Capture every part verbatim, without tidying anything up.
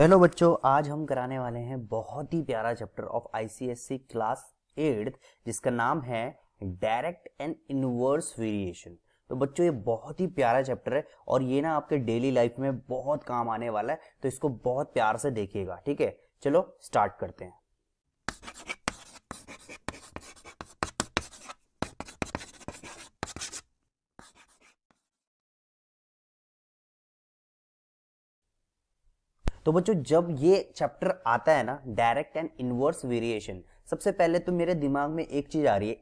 Hello बच्चों, आज हम कराने वाले हैं बहुत ही प्यारा chapter of ICSE class eight जिसका नाम है डायरेक्ट एंड इनवर्स वेरिएशन। तो बच्चों ये बहुत ही प्यारा चैप्टर है और ये ना आपके डेली लाइफ में बहुत काम आने वाला है, तो इसको बहुत प्यार से देखिएगा। ठीक है, चलो स्टार्ट करते हैं। तो बच्चों जब ये चैप्टर आता है ना, डायरेक्ट एंड इनवर्स वेरिएशन, सबसे पहले तो मेरे दिमाग में एक चीज आ रही है।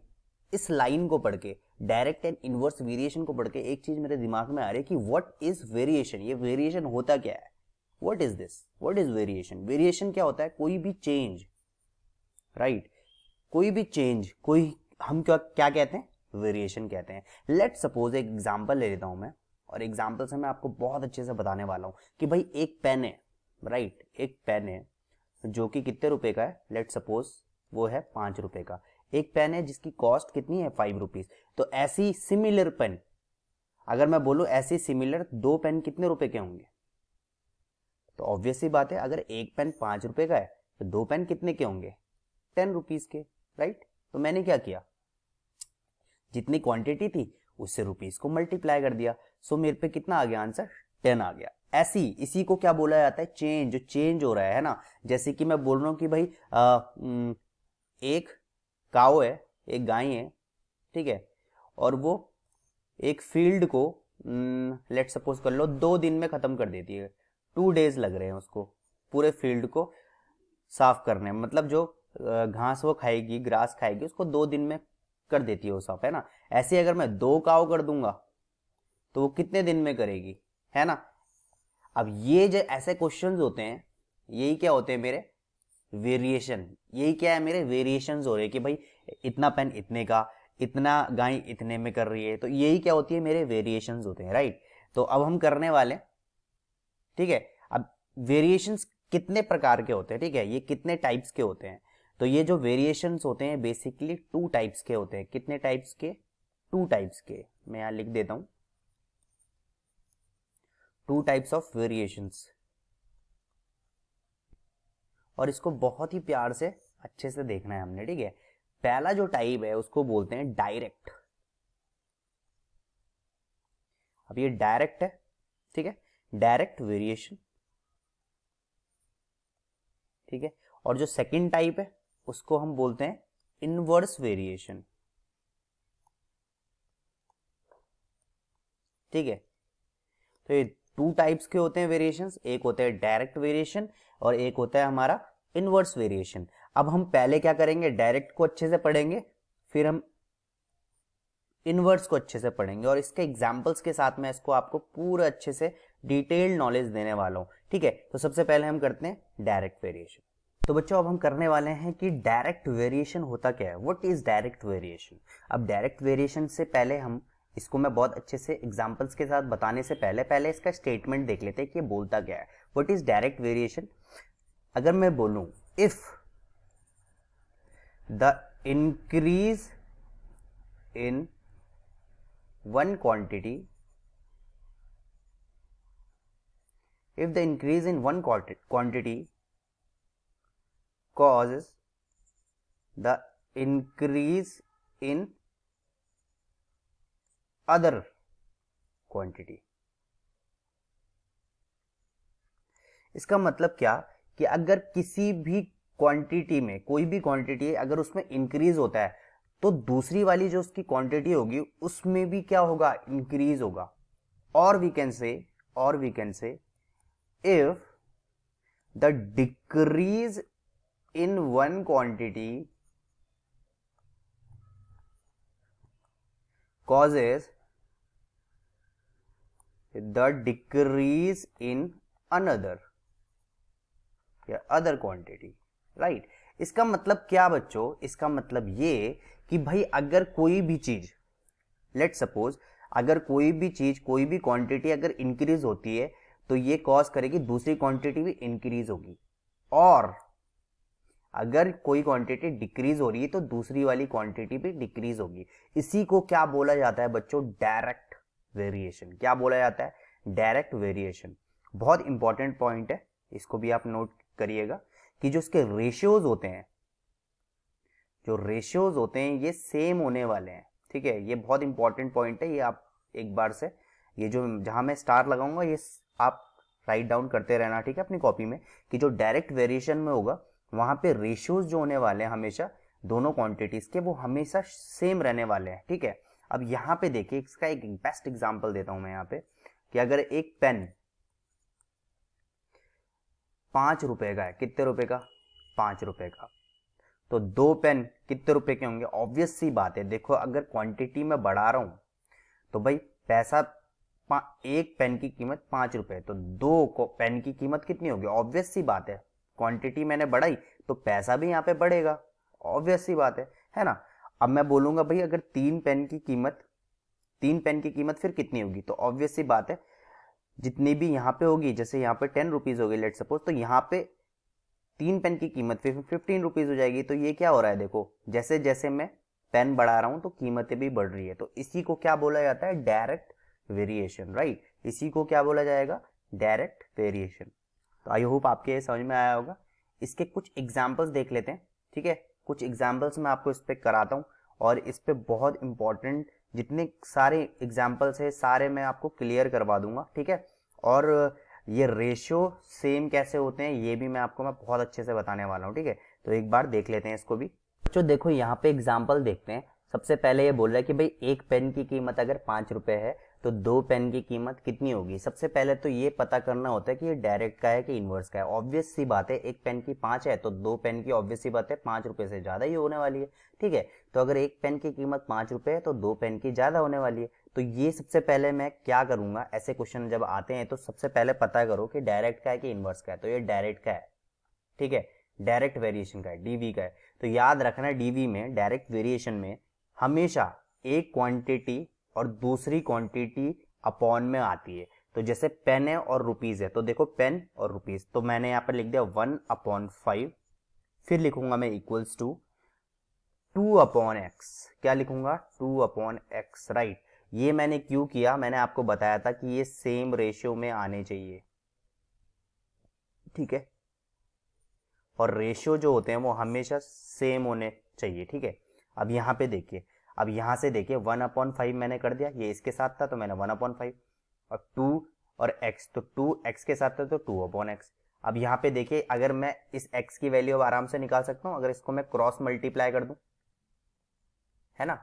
इस लाइन को पढ़ के, डायरेक्ट एंड इनवर्स वेरिएशन को पढ़ के एक चीज मेरे दिमाग में आ रही है कि व्हाट इज वेरिएशन। ये वेरिएशन होता क्या है? What is this, what is variation? Variation क्या होता है? कोई भी चेंज, राइट right? कोई भी चेंज, कोई हम क्या क्या कहते हैं? वेरिएशन कहते हैं। लेट सपोज एक एग्जाम्पल ले लेता हूं मैं, और एग्जाम्पल से मैं आपको बहुत अच्छे से बताने वाला हूँ कि भाई एक पेन है, राइट right, एक पेन है जो कि कितने रुपए का है? लेट सपोज वो है पांच रुपए का। एक पेन है जिसकी कॉस्ट कितनी है? Five rupees. तो ऐसी सिमिलर पेन, अगर मैं बोलूं ऐसी सिमिलर दो पेन कितने रुपए के होंगे? तो ऑब्वियस सी बात है, अगर एक पेन पांच रुपए का है तो दो पेन कितने के होंगे? टेन रुपीज के, राइट right? तो मैंने क्या किया, जितनी क्वांटिटी थी उससे रुपीज को मल्टीप्लाई कर दिया। सो मेरे पे कितना आ गया आंसर? टेन आ गया। ऐसी इसी को क्या बोला जाता है? चेंज। जो चेंज हो रहा है ना, जैसे कि मैं बोल रहा हूँ कि भाई आ, एक काऊ है, एक गाय है, ठीक है, और वो एक फील्ड को लेट सपोज कर लो दो दिन में खत्म कर देती है। टू डेज लग रहे हैं उसको पूरे फील्ड को साफ करने, मतलब जो घास वो खाएगी, ग्रास खाएगी, उसको दो दिन में कर देती है वो साफ, है ना। ऐसे अगर मैं दो काऊ कर दूंगा तो वो कितने दिन में करेगी, है ना। अब ये जो ऐसे क्वेश्चंस होते हैं, यही क्या होते हैं मेरे? वेरिएशन। यही क्या है मेरे? वेरिएशंस हो रहे हैं कि भाई इतना पेन इतने का, इतना गाय इतने में कर रही है, तो यही क्या होती है मेरे? वेरिएशंस होते हैं, राइट। तो अब हम करने वाले, ठीक है, अब वेरिएशंस कितने प्रकार के होते हैं, ठीक है, ये कितने टाइप्स के होते हैं? तो ये जो वेरिएशंस होते हैं बेसिकली टू टाइप्स के होते हैं। कितने टाइप्स के? टू टाइप्स के। मैं यहाँ लिख देता हूँ, टू टाइप्स ऑफ वेरिएशंस, और इसको बहुत ही प्यार से अच्छे से देखना है हमने, ठीक है। पहला जो टाइप है उसको बोलते हैं डायरेक्ट। अब ये डायरेक्ट है, ठीक है, डायरेक्ट वेरिएशन, ठीक है। और जो सेकंड टाइप है उसको हम बोलते हैं इनवर्स वेरिएशन, ठीक है। तो ये टू टाइप्स के होते हैं वेरिएशंस, एक होता है डायरेक्ट वेरिएशन और एक होता है हमारा इनवर्स वेरिएशन। अब हम पहले क्या करेंगे, डायरेक्ट को अच्छे से पढ़ेंगे, फिर हम इनवर्स को अच्छे से पढ़ेंगे, और इसके एग्जांपल्स के साथ मैं इसको आपको पूरा अच्छे से डिटेल्ड नॉलेज देने वाला हूँ, ठीक है। तो सबसे पहले हम करते हैं डायरेक्ट वेरिएशन। तो बच्चों अब हम करने वाले हैं कि डायरेक्ट वेरिएशन होता क्या है, व्हाट इज डायरेक्ट वेरिएशन। अब डायरेक्ट वेरिएशन से पहले हम इसको, मैं बहुत अच्छे से एग्जांपल्स के साथ बताने से पहले पहले इसका स्टेटमेंट देख लेते हैं कि ये बोलता क्या है। What is direct variation? अगर मैं बोलूं if the increase in one quantity, if the increase in one quantity causes the increase in other quantity. इसका मतलब क्या कि अगर किसी भी क्वांटिटी में, कोई भी क्वांटिटी है, अगर उसमें इंक्रीज होता है तो दूसरी वाली जो उसकी क्वांटिटी होगी उसमें भी क्या होगा? इंक्रीज होगा। और वी कैन से, और we can say if the decrease in one quantity causes the decrease in another या other quantity, right? इसका मतलब क्या बच्चों? इसका मतलब ये कि भाई अगर कोई भी चीज, लेट सपोज अगर कोई भी चीज, कोई भी क्वांटिटी अगर इंक्रीज होती है तो ये कॉज करेगी दूसरी क्वांटिटी भी इंक्रीज होगी, और अगर कोई क्वांटिटी डिक्रीज हो रही है तो दूसरी वाली क्वांटिटी भी डिक्रीज होगी। इसी को क्या बोला जाता है बच्चों? Direct variation. क्या बोला जाता है? Direct variation. बहुत इंपॉर्टेंट पॉइंट है, इसको भी आप नोट करिएगा कि जो इसके रेशियोज होते हैं, जो रेशियोज होते हैं ये सेम होने वाले हैं। ठीक है, ये बहुत इंपॉर्टेंट पॉइंट है, ये आप एक बार से ये जो जहां मैं स्टार लगाऊंगा ये आप राइट डाउन करते रहना, ठीक है, अपनी कॉपी में, कि जो डायरेक्ट वेरिएशन में होगा वहां पे रेशियोज जो होने वाले हैं हमेशा दोनों क्वांटिटीज के वो हमेशा सेम रहने वाले हैं। ठीक है, अब यहाँ पे देखिए इसका एक बेस्ट एग्जाम्पल देता हूं मैं यहाँ पे कि अगर एक पेन पांच रुपए का है, कितने रुपए का? पांच रुपए का। तो दो पेन कितने रुपए के होंगे? ऑब्वियस सी बात है, देखो अगर क्वांटिटी में बढ़ा रहा हूं तो भाई पैसा, एक पेन की कीमत पांच रुपए तो दो को पेन की कीमत कितनी होगी? ऑब्वियस सी बात है, क्वांटिटी मैंने बढ़ाई तो पैसा भी यहाँ पे बढ़ेगा, ऑब्वियस सी बात है, है ना। अब मैं बोलूंगा भाई अगर तीन पेन की कीमत, तीन पेन की कीमत फिर कितनी होगी? तो ऑब्वियस सी बात है जितनी भी यहाँ पे होगी, जैसे यहाँ पे टेन रुपीज होगी लेट सपोज, तो यहाँ पे तीन पेन की कीमत फिर फिफ्टीन रुपीज हो जाएगी। तो ये क्या हो रहा है, देखो जैसे जैसे मैं पेन बढ़ा रहा हूँ तो कीमतें भी बढ़ रही है। तो इसी को क्या बोला जाता है? Direct variation, right. इसी को क्या बोला जाएगा? Direct variation. तो आई होप आपके ये समझ में आया होगा। इसके कुछ एग्जाम्पल्स देख लेते हैं, ठीक है, कुछ एग्जाम्पल्स मैं आपको इस पर कराता हूँ और इस पर बहुत इंपॉर्टेंट जितने सारे एग्जाम्पल्स है सारे मैं आपको क्लियर करवा दूंगा, ठीक है। और ये रेशियो सेम कैसे होते हैं ये भी मैं आपको मैं बहुत अच्छे से बताने वाला हूँ, ठीक है। तो एक बार देख लेते हैं इसको भी। तो देखो यहाँ पे एग्जाम्पल देखते हैं। सबसे पहले ये बोल रहा है कि भाई एक पेन की कीमत अगर पाँच रुपये है तो दो पेन की कीमत कितनी होगी। सबसे पहले तो ये पता करना होता है कि ये डायरेक्ट का है कि इन्वर्स का है। ऑब्वियस सी बात है एक पेन की पाँच है तो दो पेन की ऑब्वियस सी बात है पाँच रुपये से ज़्यादा ही होने वाली है, ठीक है। तो अगर एक पेन की कीमत पाँच रुपये है तो दो पेन की ज़्यादा होने वाली है। तो ये सबसे पहले मैं क्या करूँगा, ऐसे क्वेश्चन जब आते हैं तो सबसे पहले पता करो कि डायरेक्ट का है कि इन्वर्स का है। तो ये डायरेक्ट का है, ठीक है, डायरेक्ट वेरिएशन का है, डीवी का है। तो याद रखना डीवी में, डायरेक्ट वेरिएशन में हमेशा एक क्वांटिटी और दूसरी क्वांटिटी अपॉन में आती है। तो जैसे पेन है और रुपीस है, तो देखो पेन और रुपीस, तो मैंने यहाँ पर लिख दिया वन अपॉन फाइव, फिर लिखूंगा मैं equals to two upon x, क्या लिखूंगा? Two upon x, right. ये मैंने क्यों किया, मैंने आपको बताया था कि ये सेम रेशियो में आने चाहिए, ठीक है, और रेशियो जो होते हैं वो हमेशा सेम होने चाहिए, ठीक है। अब यहाँ पे देखिए, अब यहाँ से देखिए वन अपॉन फाइव मैंने कर दिया, ये इसके साथ था तो मैंने वन अपॉन फाइव, और टू और एक्स तो टू एक्स के साथ था तो टू अपॉन एक्स। अब यहाँ पे देखिए अगर मैं इस एक्स की वैल्यू अब आराम से निकाल सकता हूँ, अगर इसको मैं क्रॉस मल्टीप्लाई कर दूं, है ना,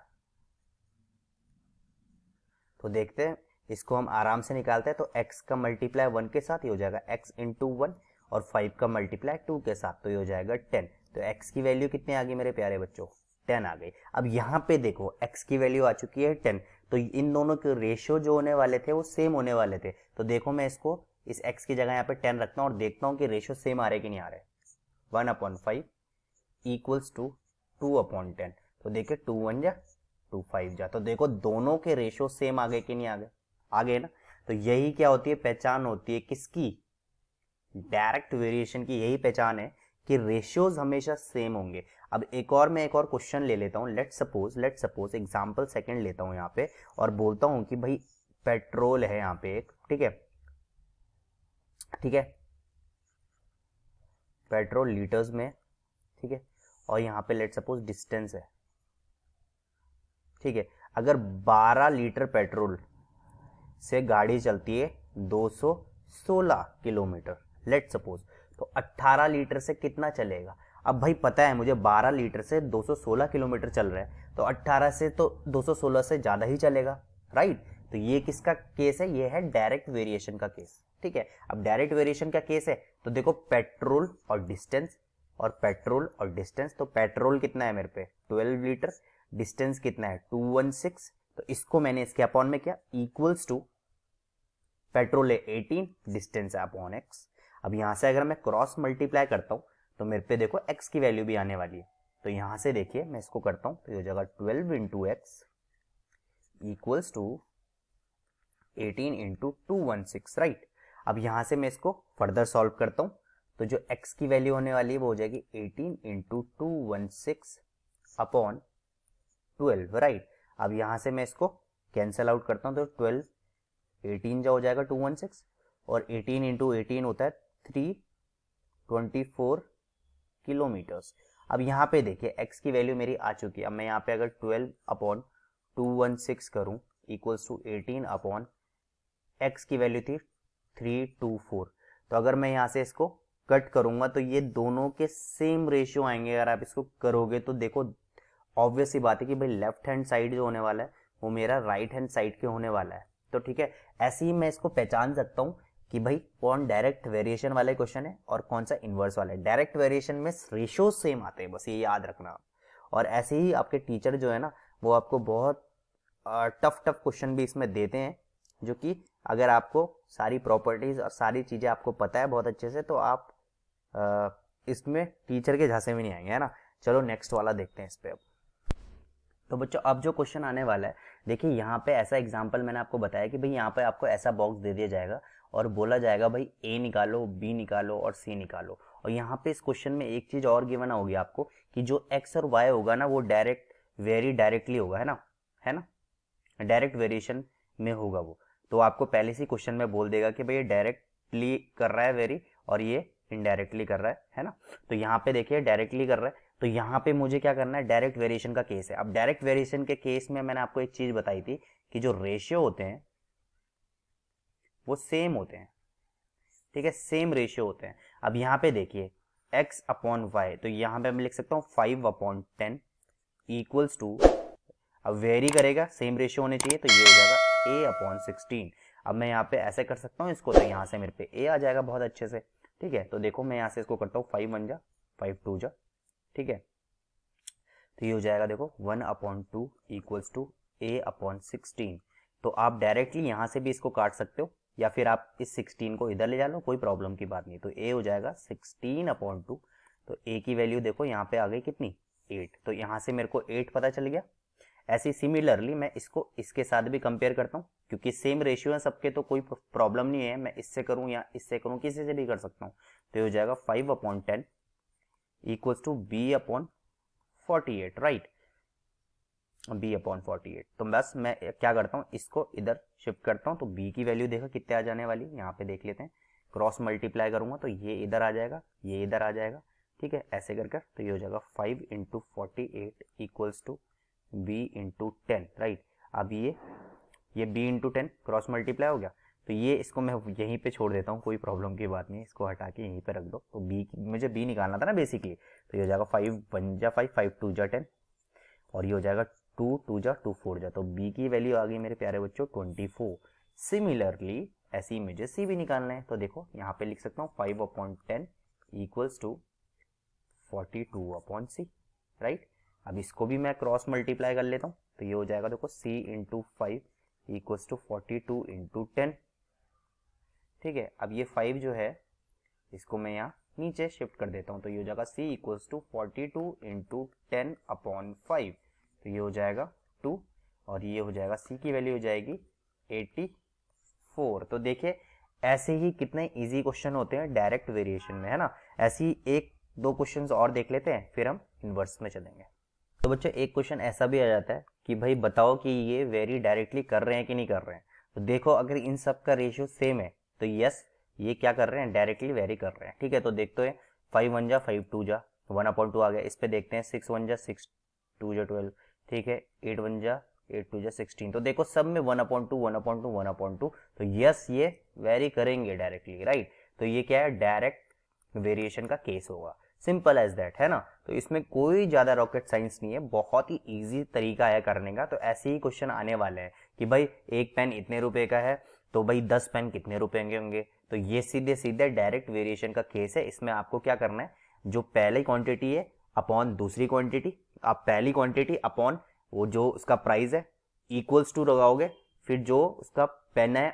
तो देखते हैं इसको हम आराम से निकालते हैं। तो एक्स का मल्टीप्लाई वन के साथ ये हो जाएगा एक्स इंटू वन, और फाइव का मल्टीप्लाई टू के साथ तो ये हो जाएगा टेन। तो एक्स की वैल्यू कितनी आ गई मेरे प्यारे बच्चों? टेन आ गई। अब यहाँ पे देखो x की वैल्यू आ चुकी है टेन, तो इन दोनों के रेशियो जो होने वाले थे वो सेम होने वाले थे। तो देखो मैं इसको इस x की जगह यहाँ पे टेन रखता हूँ और देखता हूँ कि रेशियो सेम आ रहे कि नहीं आ रहे। One upon five equals to two upon ten, तो देखिए टू वन जा टू फाइव जा, तो देखो दोनों के रेशियो सेम आ गए कि नहीं आ गए? आ गए ना। तो यही क्या होती है, पहचान होती है किसकी? डायरेक्ट वेरिएशन की यही पहचान है कि रेशियोज हमेशा सेम होंगे। अब एक और मैं एक और क्वेश्चन ले लेता हूँ, let suppose let suppose example second लेता हूँ यहाँ पे और बोलता हूँ कि भाई पेट्रोल है यहाँ पे एक, ठीक है ठीक है पेट्रोल लीटर्स में, ठीक है, और यहाँ पे लेट सपोज डिस्टेंस है, ठीक है। अगर बारह लीटर पेट्रोल से गाड़ी चलती है दो सौ सोलह किलोमीटर लेट सपोज, तो अट्ठारह लीटर से कितना चलेगा? अब भाई पता है मुझे बारह लीटर से दो सौ सोलह किलोमीटर चल रहा है, तो अट्ठारह से तो दो सौ सोलह से ज़्यादा ही चलेगा, राइट। तो ये किसका केस है? ये है डायरेक्ट वेरिएशन का केस, ठीक है। अब डायरेक्ट वेरिएशन का केस है तो देखो पेट्रोल और डिस्टेंस, और पेट्रोल और डिस्टेंस, तो पेट्रोल कितना है मेरे पे? ट्वेल्व लीटर, डिस्टेंस कितना है? टू वन सिक्स, तो इसको मैंने इसके अपॉन में किया इक्वल्स टू पेट्रोल है एटीन, डिस्टेंस है अपॉन एक्स। अब यहाँ से अगर मैं क्रॉस मल्टीप्लाई करता हूँ तो मेरे पे देखो x की वैल्यू भी आने वाली है। तो यहाँ से देखिए मैं इसको करता हूँ तो ये हो जाएगा twelve into x equals to eighteen into two one six, right. अब यहाँ से मैं इसको फर्दर सॉल्व करता हूँ तो जो x की वैल्यू होने वाली है वो हो जाएगी eighteen into two one six upon twelve, right. अब यहाँ से मैं इसको कैंसल आउट करता हूँ तो ट्वेल्व एटीन जो हो जाएगा टू वन सिक्स, और एटीन इंटू एटीन होता है थ्री ट्वेंटी फोर किलोमीटर्स। अब यहाँ पे देखिए x की वैल्यू मेरी आ चुकी है। अब मैं यहाँ पे अगर twelve upon two one six करूँ equals to eighteen upon x की वैल्यू थी थ्री टू फोर। तो अगर मैं यहाँ से इसको कट करूँगा तो ये दोनों के सेम रेशियो आएंगे। अगर आप इसको करोगे तो देखो ऑब्वियस ही बात है कि भाई लेफ्ट हैंड साइड जो होने वाला है वो मेरा राइट हैंड साइड के होने वाला है। तो ठीक है, ऐसे ही मैं इसको पहचान सकता हूँ कि भाई कौन डायरेक्ट वेरिएशन वाला क्वेश्चन है और कौन सा इन्वर्स वाला है। डायरेक्ट वेरिएशन में रेशो सेम आते हैं, बस ये याद रखना आप। और ऐसे ही आपके टीचर जो है ना वो आपको बहुत टफ टफ क्वेश्चन भी इसमें देते हैं, जो कि अगर आपको सारी प्रॉपर्टीज और सारी चीज़ें आपको पता है बहुत अच्छे से तो आप आ, इसमें टीचर के झांसे में नहीं आएंगे, है ना। चलो नेक्स्ट वाला देखते हैं इस पर अब। तो बच्चों अब जो क्वेश्चन आने वाला है, देखिए यहाँ पे ऐसा एग्जाम्पल मैंने आपको बताया कि भाई यहाँ पे आपको ऐसा बॉक्स दे दिया जाएगा और बोला जाएगा भाई ए निकालो, बी निकालो और सी निकालो। और यहाँ पे इस क्वेश्चन में एक चीज़ और गिवन होगी आपको कि जो एक्स और वाई होगा ना वो डायरेक्ट वेरी डायरेक्टली होगा, है ना, है ना, डायरेक्ट वेरिएशन में होगा वो। तो आपको पहले से क्वेश्चन में बोल देगा कि भाई ये डायरेक्टली कर रहा है वेरी और ये इनडायरेक्टली कर रहा है, है ना। तो यहाँ पे देखिए डायरेक्टली कर रहा है, तो यहाँ पे मुझे क्या करना है, डायरेक्ट वेरिएशन का केस है। अब डायरेक्ट वेरिएशन के केस में मैंने आपको एक चीज़ बताई थी कि जो रेशियो होते हैं वो सेम होते हैं, ठीक है, सेम रेशियो होते हैं। अब यहाँ पे देखिए x अपॉन वाई, तो यहाँ पे मैं लिख सकता हूँ five upon ten equals to, अब वेरी करेगा, सेम रेशियो होने चाहिए, तो ये हो जाएगा a अपॉन सिक्सटीन। अब मैं यहाँ पे ऐसे कर सकता हूँ इसको, तो यहाँ से मेरे पे a आ जाएगा बहुत अच्छे से, ठीक है। तो देखो मैं यहाँ से इसको करता हूँ, फाइव वन जा फाइव टू जा, ठीक है, तो ये हो जाएगा देखो one upon two equals to a upon sixteen. तो आप डायरेक्टली यहाँ से भी इसको काट सकते हो या फिर आप इस सिक्सटीन को इधर ले जा लो, कोई प्रॉब्लम की बात नहीं। तो a हो जाएगा सिक्सटीन अपॉन टू, तो a की वैल्यू देखो यहाँ पे आ गई कितनी, एट। तो यहाँ से मेरे को एट पता चल गया। ऐसे सिमिलरली मैं इसको इसके साथ भी कंपेयर करता हूँ क्योंकि सेम रेशियो है सबके, तो कोई प्रॉब्लम नहीं है, मैं इससे करूँ या इससे करूँ, किसी से भी कर सकता हूँ। तो ये हो जाएगा five upon ten equals to B upon forty eight, right, b upon forty eight. तो बस मैं क्या करता हूँ, इसको इधर शिफ्ट करता हूँ, तो b की वैल्यू देखो कितने आ जाने वाली, यहाँ पे देख लेते हैं, क्रॉस मल्टीप्लाई करूंगा तो ये इधर आ जाएगा, ये इधर आ जाएगा, ठीक है, ऐसे कर कर, तो ये हो जाएगा five into forty eight equals to B into ten, right. अब ये ये b into ten cross multiply हो गया, तो ये इसको मैं यहीं पे छोड़ देता हूँ, कोई प्रॉब्लम की बात नहीं, इसको हटा के यहीं पे रख दो। तो b मुझे b निकालना था ना बेसिकली, तो ये हो जाएगा फाइव वन जा फाइव, फाइव टू जा टेन, और ये हो जाएगा टू टू जा टू फोर जा, तो b की वैल्यू आ गई मेरे प्यारे बच्चों ट्वेंटी फोर। सिमिलरली ऐसी मुझे c भी निकालना है, तो देखो यहाँ पे लिख सकता हूँ five upon ten equals to forty two upon C, right. अब इसको भी मैं क्रॉस मल्टीप्लाई कर लेता हूँ, तो ये हो जाएगा देखो c into five equals to forty two into ten, ठीक है। अब ये फाइव जो है इसको मैं यहाँ नीचे शिफ्ट कर देता हूँ, तो ये हो जाएगा c equals to forty two into ten upon five, तो ये हो जाएगा टू, और ये हो जाएगा c की वैल्यू हो जाएगी एटी फोर। तो देखिए ऐसे ही कितने इजी क्वेश्चन होते हैं डायरेक्ट वेरिएशन में, है ना। ऐसे ही एक दो क्वेश्चंस और देख लेते हैं फिर हम इन्वर्स में चलेंगे। तो बच्चों एक क्वेश्चन ऐसा भी आ जाता है कि भाई बताओ कि ये वेरी डायरेक्टली कर रहे हैं कि नहीं कर रहे हैं। तो देखो अगर इन सब का रेशियो सेम है तो यस ये क्या कर रहे हैं, डायरेक्टली वेरी कर रहे हैं, ठीक है। तो देखते हैं फाइव वन जा फाइव टू जा वन अपॉइंट टू आ गया, इस पर देखते हैं सिक्स वन जा सिक्स टू जा ट्वेल्व, ठीक है, एट वन जा एट टू जा सिक्सटीन, तो देखो सब में one upon two one upon two one upon two, तो यस ये वेरी करेंगे डायरेक्टली, राइट। तो ये क्या है, डायरेक्ट वेरिएशन का केस होगा, सिंपल एज दैट, है ना। तो इसमें कोई ज़्यादा रॉकेट साइंस नहीं है, बहुत ही इजी तरीका है करने का। तो ऐसे ही क्वेश्चन आने वाले हैं कि भाई एक पेन इतने रुपए का है तो भाई दस पेन कितने रुपए के होंगे, तो ये सीधे सीधे डायरेक्ट वेरिएशन का केस है। इसमें आपको क्या करना है, जो पहली क्वान्टिटी है अपॉन दूसरी क्वान्टिटी, आप पहली क्वांटिटी अपॉन वो जो उसका प्राइस है इक्वल्स टू लगाओगे, फिर जो उसका पेन है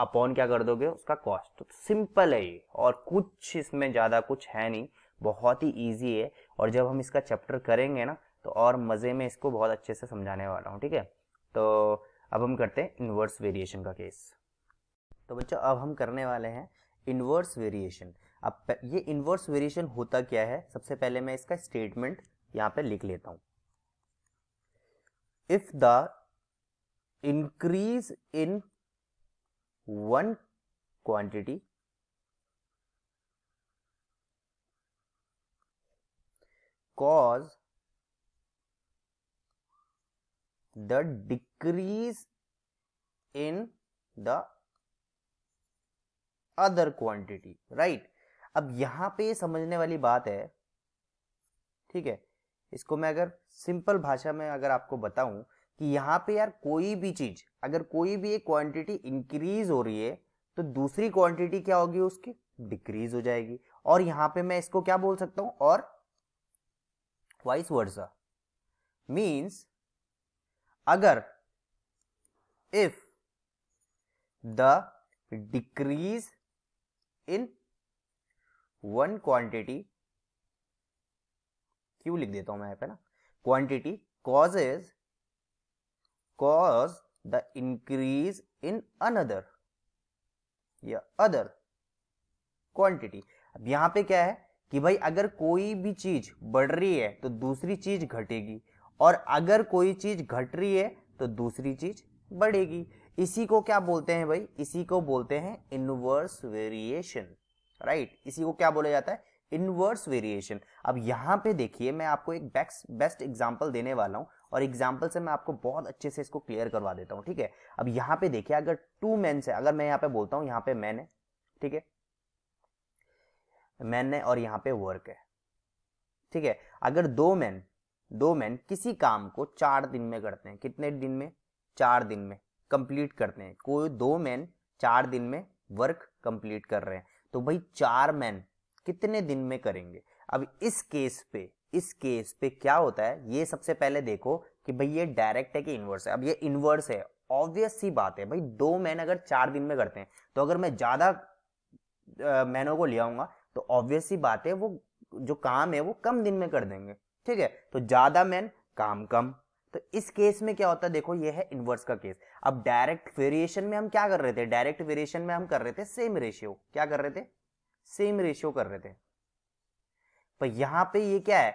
अपॉन क्या कर दोगे उसका कॉस्ट। तो सिंपल है ये, और कुछ इसमें ज़्यादा कुछ है नहीं, बहुत ही इजी है। और जब हम इसका चैप्टर करेंगे ना तो और मज़े में इसको बहुत अच्छे से समझाने वाला हूँ, ठीक है। तो अब हम करते हैं इन्वर्स वेरिएशन का केस। तो बच्चों अब हम करने वाले हैं इन्वर्स वेरिएशन। अब ये इन्वर्स वेरिएशन होता क्या है, सबसे पहले मैं इसका स्टेटमेंट यहाँ पे लिख लेता हूँ। If the increase in one quantity cause the decrease in the other quantity, right? अब यहां पे समझने वाली बात है, ठीक है, इसको मैं अगर सिंपल भाषा में अगर आपको बताऊं कि यहाँ पे यार कोई भी चीज, अगर कोई भी एक क्वांटिटी इंक्रीज हो रही है तो दूसरी क्वांटिटी क्या होगी, उसकी डिक्रीज हो जाएगी, और यहाँ पे मैं इसको क्या बोल सकता हूं, और वाइस वर्सा। मीन्स अगर if the decrease in one quantity, क्यों लिख देता हूं मैं यहाँ पे ना, quantity causes cause the increase in another या other quantity। अब यहाँ पे क्या है कि भाई अगर कोई भी चीज बढ़ रही है तो दूसरी चीज घटेगी, और अगर कोई चीज घट रही है तो दूसरी चीज बढ़ेगी। इसी को क्या बोलते हैं भाई, इसी को बोलते हैं इनवर्स वेरिएशन, राइट? इसी को क्या बोला जाता है, इनवर्स वेरिएशन। अब यहाँ पे देखिए मैं आपको एक बेस्ट एग्जाम्पल देने वाला हूँ, और एग्जाम्पल से मैं आपको बहुत अच्छे से इसको क्लियर करवा देता हूँ, ठीक है? अब यहाँ पे देखिए, अगर टू मेंस है, अगर मैं यहाँ पे बोलता हूँ यहाँ पे मैन है, ठीक है, मैन है, और यहाँ पे वर्क है, ठीक है? अगर दो मैन दो मैन किसी काम को चार दिन में करते हैं, कितने दिन में, चार दिन में कंप्लीट करते हैं, कोई दो मैन चार दिन में वर्क कंप्लीट कर रहे हैं, तो भाई चार मैन कितने दिन में करेंगे। अब इस केस पे इस केस पे क्या होता है, ये सबसे पहले देखो कि भाई ये डायरेक्ट है कि इनवर्स है। अब ये इनवर्स है, ऑब्वियस सी बात है भाई, दो मैन अगर चार दिन में करते हैं तो अगर मैं ज्यादा मैनों को ले आऊंगा तो ऑब्वियस सी बात है वो जो काम है वो कम दिन में कर देंगे, ठीक है? तो ज्यादा मैन काम कम, तो इस केस में क्या होता है, देखो ये है इनवर्स का केस। अब डायरेक्ट वेरिएशन में हम क्या कर रहे थे, डायरेक्ट वेरिएशन में हम कर रहे थे सेम रेशियो, क्या कर रहे थे, सेम रेशियो कर रहे थे। पर यहां पे ये क्या है,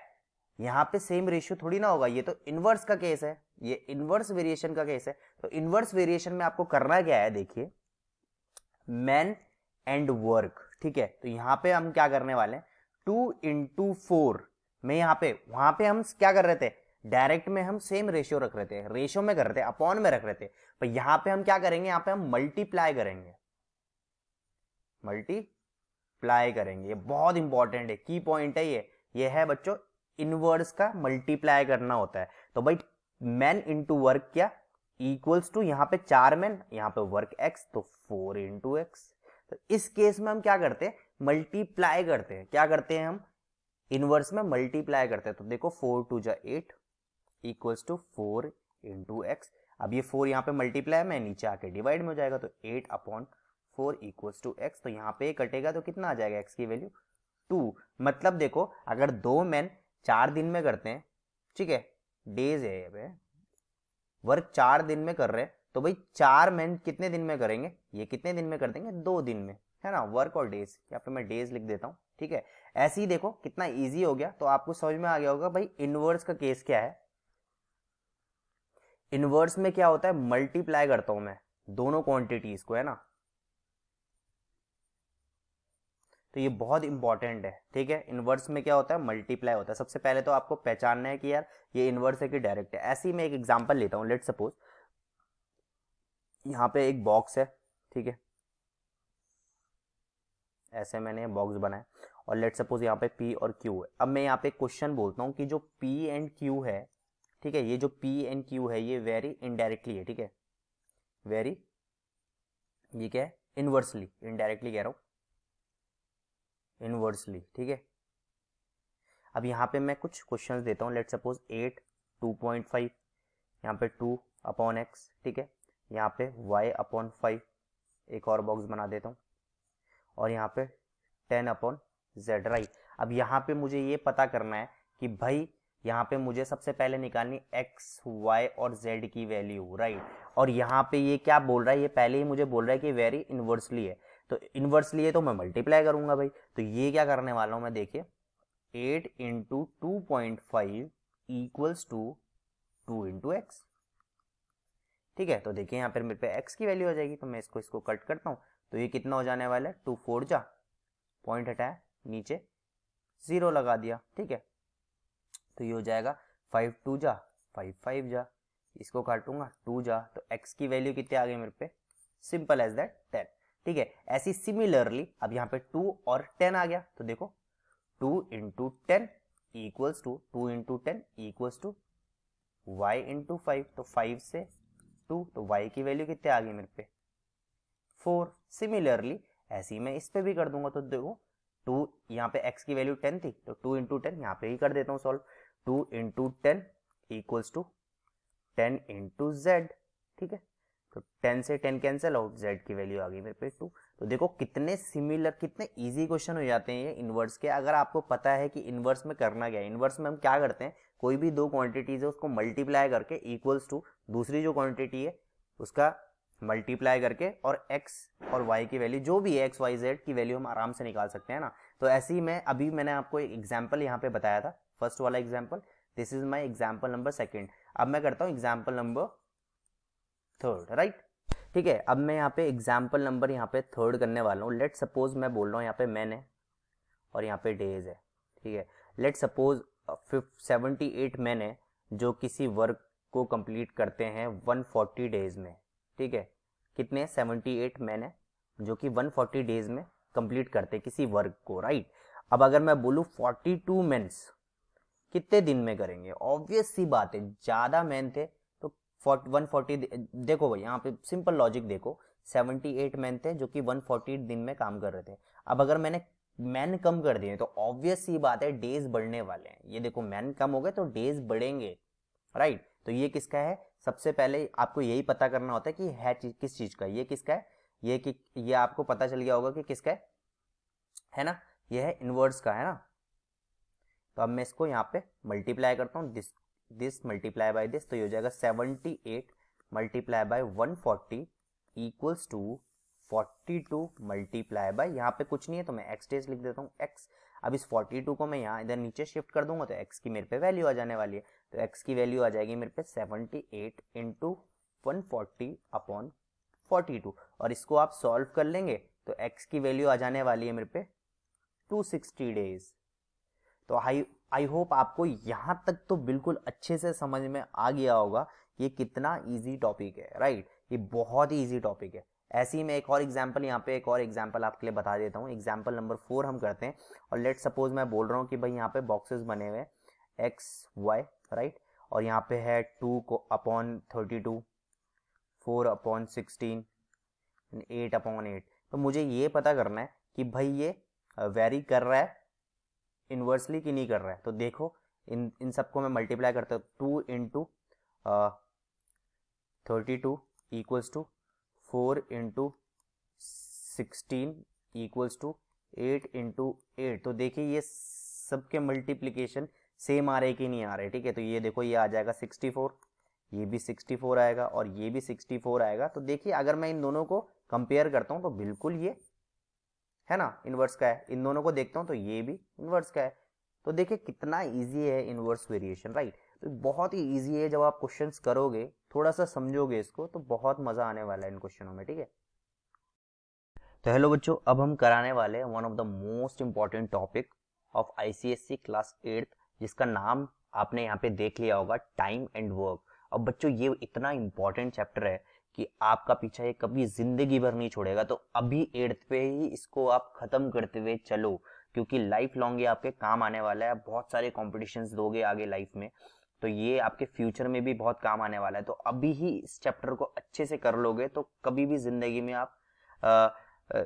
यहां पे सेम रेशियो थोड़ी ना होगा, ये तो इनवर्स का केस है, ये इनवर्स वेरिएशन का केस है। तो इनवर्स वेरिएशन में आपको करना क्या है, देखिए मैन एंड वर्क, ठीक है? तो यहाँ पे हम क्या करने वाले हैं, टू इंटू फोर में, यहाँ पे वहां पे हम क्या कर रहे थे, डायरेक्ट में हम सेम रेशियो रख रहे थे, रेशियो में कर रहे थे, अपॉन में रख रहे थे, पर यहाँ पे हम क्या करेंगे, यहाँ पे हम मल्टीप्लाई करेंगे, मल्टी प्लाई करेंगे। ये बहुत इंपॉर्टेंट है, की पॉइंट है ये ये है बच्चों, इनवर्स का मल्टीप्लाई करना होता है। तो भाई मैन इनटू वर्क क्या, इक्वल्स टू यहाँ पे चार मैन, यहाँ पे वर्क एक्स, तो फोर इनटू एक्स। तो इस केस में हम क्या करते हैं, मल्टीप्लाई करते हैं, क्या करते हैं हम इनवर्स में मल्टीप्लाई करते हैं। तो देखो फोर टू जा eight equals to four into x. अब ये फोर यहाँ पे मल्टीप्लाई में नीचे आके डिवाइड में हो जाएगा, तो eight upon four equals to x. तो यहाँ पे कटेगा तो कितना आ जाएगा, एक्स की वैल्यू टू। मतलब देखो अगर दो मैन चार दिन में करते हैं, ठीक है, डेज है ये, वर्क चार दिन में कर रहे हैं, तो भाई चार मैन कितने दिन में करेंगे, ये कितने दिन में कर देंगे, दो दिन में, है ना, वर्क और डेज। यहाँ पे मैं डेज लिख देता हूँ, ठीक है? ऐसे ही देखो कितना ईजी हो गया। तो आपको समझ में आ गया होगा भाई इनवर्स का केस क्या है। इनवर्स में क्या होता है, मल्टीप्लाई करता हूँ मैं दोनों क्वांटिटीज को, है ना, तो ये बहुत इंपॉर्टेंट है, ठीक है? इनवर्स में क्या होता है, मल्टीप्लाई होता है। सबसे पहले तो आपको पहचानना है कि यार ये इनवर्स है कि डायरेक्ट है। ऐसे ही मैं एक एग्जांपल लेता हूँ, लेट सपोज यहाँ पे एक बॉक्स है, ठीक है, ऐसे मैंने बॉक्स बनाया, और लेट सपोज यहाँ पे पी और क्यू है। अब मैं यहाँ पे क्वेश्चन बोलता हूँ कि जो पी एंड क्यू है, ठीक है, ये जो पी एंड क्यू है ये वेरी इनडायरेक्टली है, ठीक है, वेरी ये क्या है, इनवर्सली, इनडायरेक्टली कह रहा हूँ, इनवर्सली, ठीक है? अब यहाँ पे मैं कुछ क्वेश्चंस देता हूँ, let suppose eight, two point five, यहाँ पे टू अपॉन एक्स, ठीक है, यहाँ पे y अपॉन फाइव, एक और बॉक्स बना देता हूँ, और यहाँ पे टेन अपॉन जेड, राइट? अब यहाँ पे मुझे ये पता करना है कि भाई यहाँ पे मुझे सबसे पहले निकालनी x, y और z की वैल्यू, राइट? और यहाँ पे ये क्या बोल रहा है, ये पहले ही मुझे बोल रहा है कि वेरी इनवर्सली है, तो इनवर्सली है तो मैं मल्टीप्लाई करूंगा भाई। तो ये क्या करने वाला हूं मैं, देखिए eight into two point five equals to two into x, ठीक है? तो देखिए यहाँ पर मेरे पे एक्स की वैल्यू हो जाएगी, तो मैं इसको इसको कट करता हूँ, तो ये कितना हो जाने वाला है, टू फोर जा, पॉइंट हटाया, नीचे जीरो लगा दिया, ठीक है? तो ये हो जाएगा फाइव टू जा फाइव फाइव जा, इसको काटूंगा टू जा, तो x की वैल्यू कितनी आ गई मेरे पे, सिंपल एज दैट टेन। ठीक है, ऐसी सिमिलरली अब यहाँ पे टू और टेन आ गया, तो देखो two into ten equals to two into ten equals to Y into five, तो फाइव से टू, तो y की वैल्यू कितनी आ गई मेरे पे फोर। सिमिलरली ऐसी मैं इस पे भी कर दूंगा, तो देखो टू यहाँ पे x की वैल्यू टेन थी, तो टू इंटू टेन यहाँ पे ही कर देता हूँ solve, two into ten equals to ten into Z. ठीक है, तो टेन से टेन कैंसिल आउट, जेड की वैल्यू आ गई मेरे पे टू। तो देखो कितने सिमिलर कितने इजी क्वेश्चन हो जाते हैं ये इन्वर्स के, अगर आपको पता है कि इन्वर्स में करना क्या है। इन्वर्स में हम क्या करते हैं, कोई भी दो क्वांटिटीज है उसको मल्टीप्लाई करके इक्वल्स टू दूसरी जो क्वांटिटी है उसका मल्टीप्लाई करके और x और y की वैल्यू जो भी है x y z की वैल्यू हम आराम से निकाल सकते हैं ना। तो ऐसे ही मैं अभी मैंने आपको एक एग्जाम्पल यहाँ पे बताया था, फर्स्ट वाला example, this is my example number second. अब मैं करता हूँ एग्जाम्पल नंबर थर्ड, राइट। ठीक है, अब मैं यहाँ पे एग्जाम्पल नंबर यहाँ पे थर्ड करने वाला हूँ। लेट सपोज मैं बोल रहा हूँ यहाँ पे मैन है और यहाँ पे डेज है। ठीक है, let suppose seventy eight man है जो किसी वर्क को कंप्लीट करते हैं वन फोर्टी डेज में। ठीक है, कितने सेवेंटी एट मैन है जो कि वन फोर्टी डेज में कंप्लीट करते हैं किसी वर्क को, राइट। अब अगर मैं बोलूँ फोर्टी टू मैन्स कितने दिन में करेंगे, ऑब्वियस सी बात है ज़्यादा मैन थे तो वन फोर्टी, देखो भाई यहाँ पे सिंपल लॉजिक देखो, सेवेंटी एट मैन थे जो कि वन फोर्टी दिन में काम कर रहे थे। अब अगर मैंने मैन कम कर दिए तो ऑब्वियस सी बात है डेज बढ़ने वाले हैं। ये देखो मैन कम हो गए तो डेज बढ़ेंगे, राइट। तो ये किसका है, सबसे पहले आपको यही पता करना होता है कि है चीज, किस चीज़ का, ये किसका है, ये कि ये आपको पता चल गया होगा कि किसका है, है ना, ये है इनवर्स का, है ना। तो अब मैं इसको यहाँ पे मल्टीप्लाई करता हूँ, this this multiply by this, तो ये हो जाएगा seventy eight multiply by one forty equals to forty two multiply by, यहाँ पे कुछ नहीं है तो मैं एक्स डेज लिख देता हूँ एक्स। अब इस फोर्टी टू को मैं यहाँ इधर नीचे शिफ्ट कर दूंगा तो एक्स की मेरे पे वैल्यू आ जाने वाली है, तो एक्स की वैल्यू आ जाएगी मेरे पे seventy eight into one forty upon forty two, और इसको आप सॉल्व कर लेंगे तो एक्स की वैल्यू आ जाने वाली है मेरे पे टू सिक्सटी डेज। तो आई आई होप आपको यहाँ तक तो बिल्कुल अच्छे से समझ में आ गया होगा ये कितना इजी टॉपिक है, राइट। ये बहुत ही इजी टॉपिक है। ऐसे ही मैं एक और एग्जांपल यहाँ पे एक और एग्जांपल आपके लिए बता देता हूँ। एग्जांपल नंबर फोर हम करते हैं, और लेट सपोज मैं बोल रहा हूँ कि भाई यहाँ पे बॉक्सेस बने हुए हैं एक्स वाई, राइट, और यहाँ पे है टू को upon thirty two, four upon sixteen, eight upon eight. तो मुझे ये पता करना है कि भाई ये वेरी कर रहा है इन्वर्सली की नहीं कर रहा है। तो देखो इन इन सबको मैं मल्टीप्लाई करता हूँ, two into thirty two equals to four into sixteen equals to eight into eight. तो देखिए ये सबके मल्टीप्लीकेशन सेम आ रहे कि नहीं आ रहे। ठीक है, तो ये देखो ये आ जाएगा सिक्सटी फोर, ये भी सिक्सटी फोर आएगा और ये भी सिक्सटी फोर आएगा। तो देखिए अगर मैं इन दोनों को कंपेयर करता हूँ तो बिल्कुल ये है ना इनवर्स का है, इन दोनों को देखता हूँ तो ये भी इनवर्स का है। तो देखिए कितना इजी है इनवर्स वेरिएशन, राइट। तो बहुत ही इजी है, जब आप क्वेश्चंस करोगे थोड़ा सा समझोगे इसको तो बहुत मजा आने वाला है इन क्वेश्चनों में। ठीक है, तो हेलो बच्चों, अब हम कराने वाले हैं one of the most important topic of ICSE class eighth, जिसका नाम आपने यहाँ पे देख लिया होगा, टाइम एंड वर्क। अब बच्चों ये इतना इम्पोर्टेंट चैप्टर है कि आपका पीछा ये कभी जिंदगी भर नहीं छोड़ेगा। तो अभी एट्थ पे ही इसको आप खत्म करते हुए चलो, क्योंकि लाइफ लॉन्ग ये आपके काम आने वाला है। आप बहुत सारे कॉम्पिटिशन्स दोगे आगे लाइफ में, तो ये आपके फ्यूचर में भी बहुत काम आने वाला है। तो अभी ही इस चैप्टर को अच्छे से कर लोगे तो कभी भी जिंदगी में आप आ,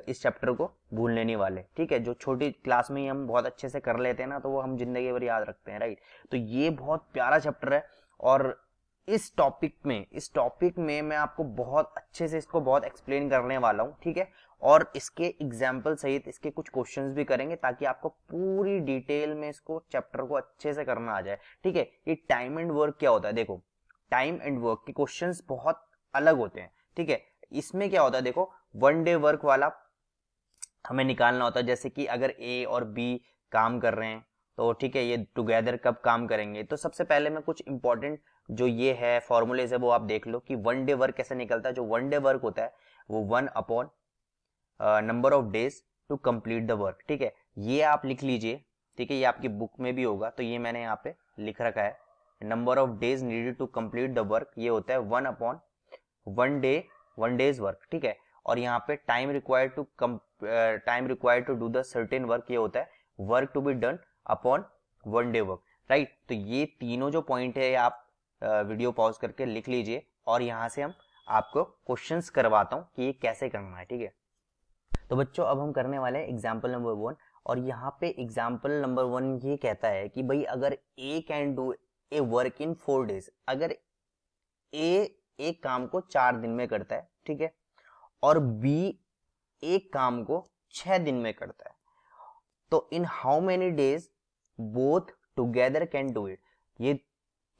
इस चैप्टर को भूलने नहीं वाले। ठीक है, जो छोटी क्लास में ही हम बहुत अच्छे से कर लेते हैं ना, तो वो हम जिंदगी भर याद रखते हैं, राइट। तो ये बहुत प्यारा चैप्टर है, और इस टॉपिक में इस टॉपिक में मैं आपको बहुत अच्छे से इसको बहुत एक्सप्लेन करने वाला हूँ। ठीक है, और इसके एग्जाम्पल सहित इसके कुछ क्वेश्चंस भी करेंगे ताकि आपको पूरी डिटेल में इसको चैप्टर को अच्छे से करना आ जाए। ठीक है, ये टाइम एंड वर्क क्या होता है, देखो टाइम एंड वर्क के क्वेश्चंस बहुत अलग होते हैं। ठीक है, इसमें क्या होता है, देखो वन डे वर्क वाला हमें निकालना होता है, जैसे कि अगर ए और बी काम कर रहे हैं तो ठीक है ये टुगेदर कब काम करेंगे। तो सबसे पहले मैं कुछ इंपॉर्टेंट जो ये है फॉर्मूलेज है वो आप देख लो कि वन डे वर्क कैसे निकलता है। जो वन डे वर्क होता है वो one upon number of days to complete the work. ठीक है, ये आप लिख लीजिए। ठीक है, ये आपकी बुक में भी होगा, तो ये मैंने यहाँ पे लिख रखा है number of days needed to complete the work, ये होता है one upon one day one days work, ठीक है। और यहाँ पे time required to time required to do the certain work, ये होता है work to be done upon one day work, right. तो ये तीनों जो पॉइंट है आप वीडियो पॉज करके लिख लीजिए और यहाँ से हम आपको क्वेश्चंस करवाता हूँ कि ये कैसे करना है, ठीक है। तो बच्चों अब हम करने वाले हैं एग्जाम्पल नंबर वन, और यहाँ पे एग्जाम्पल नंबर वन ये कहता है कि भाई अगर A can do a work in four days, अगर ए एक काम को चार दिन में करता है, ठीक है, और बी एक काम को छह दिन में करता है, तो in how many days both together can do it, ये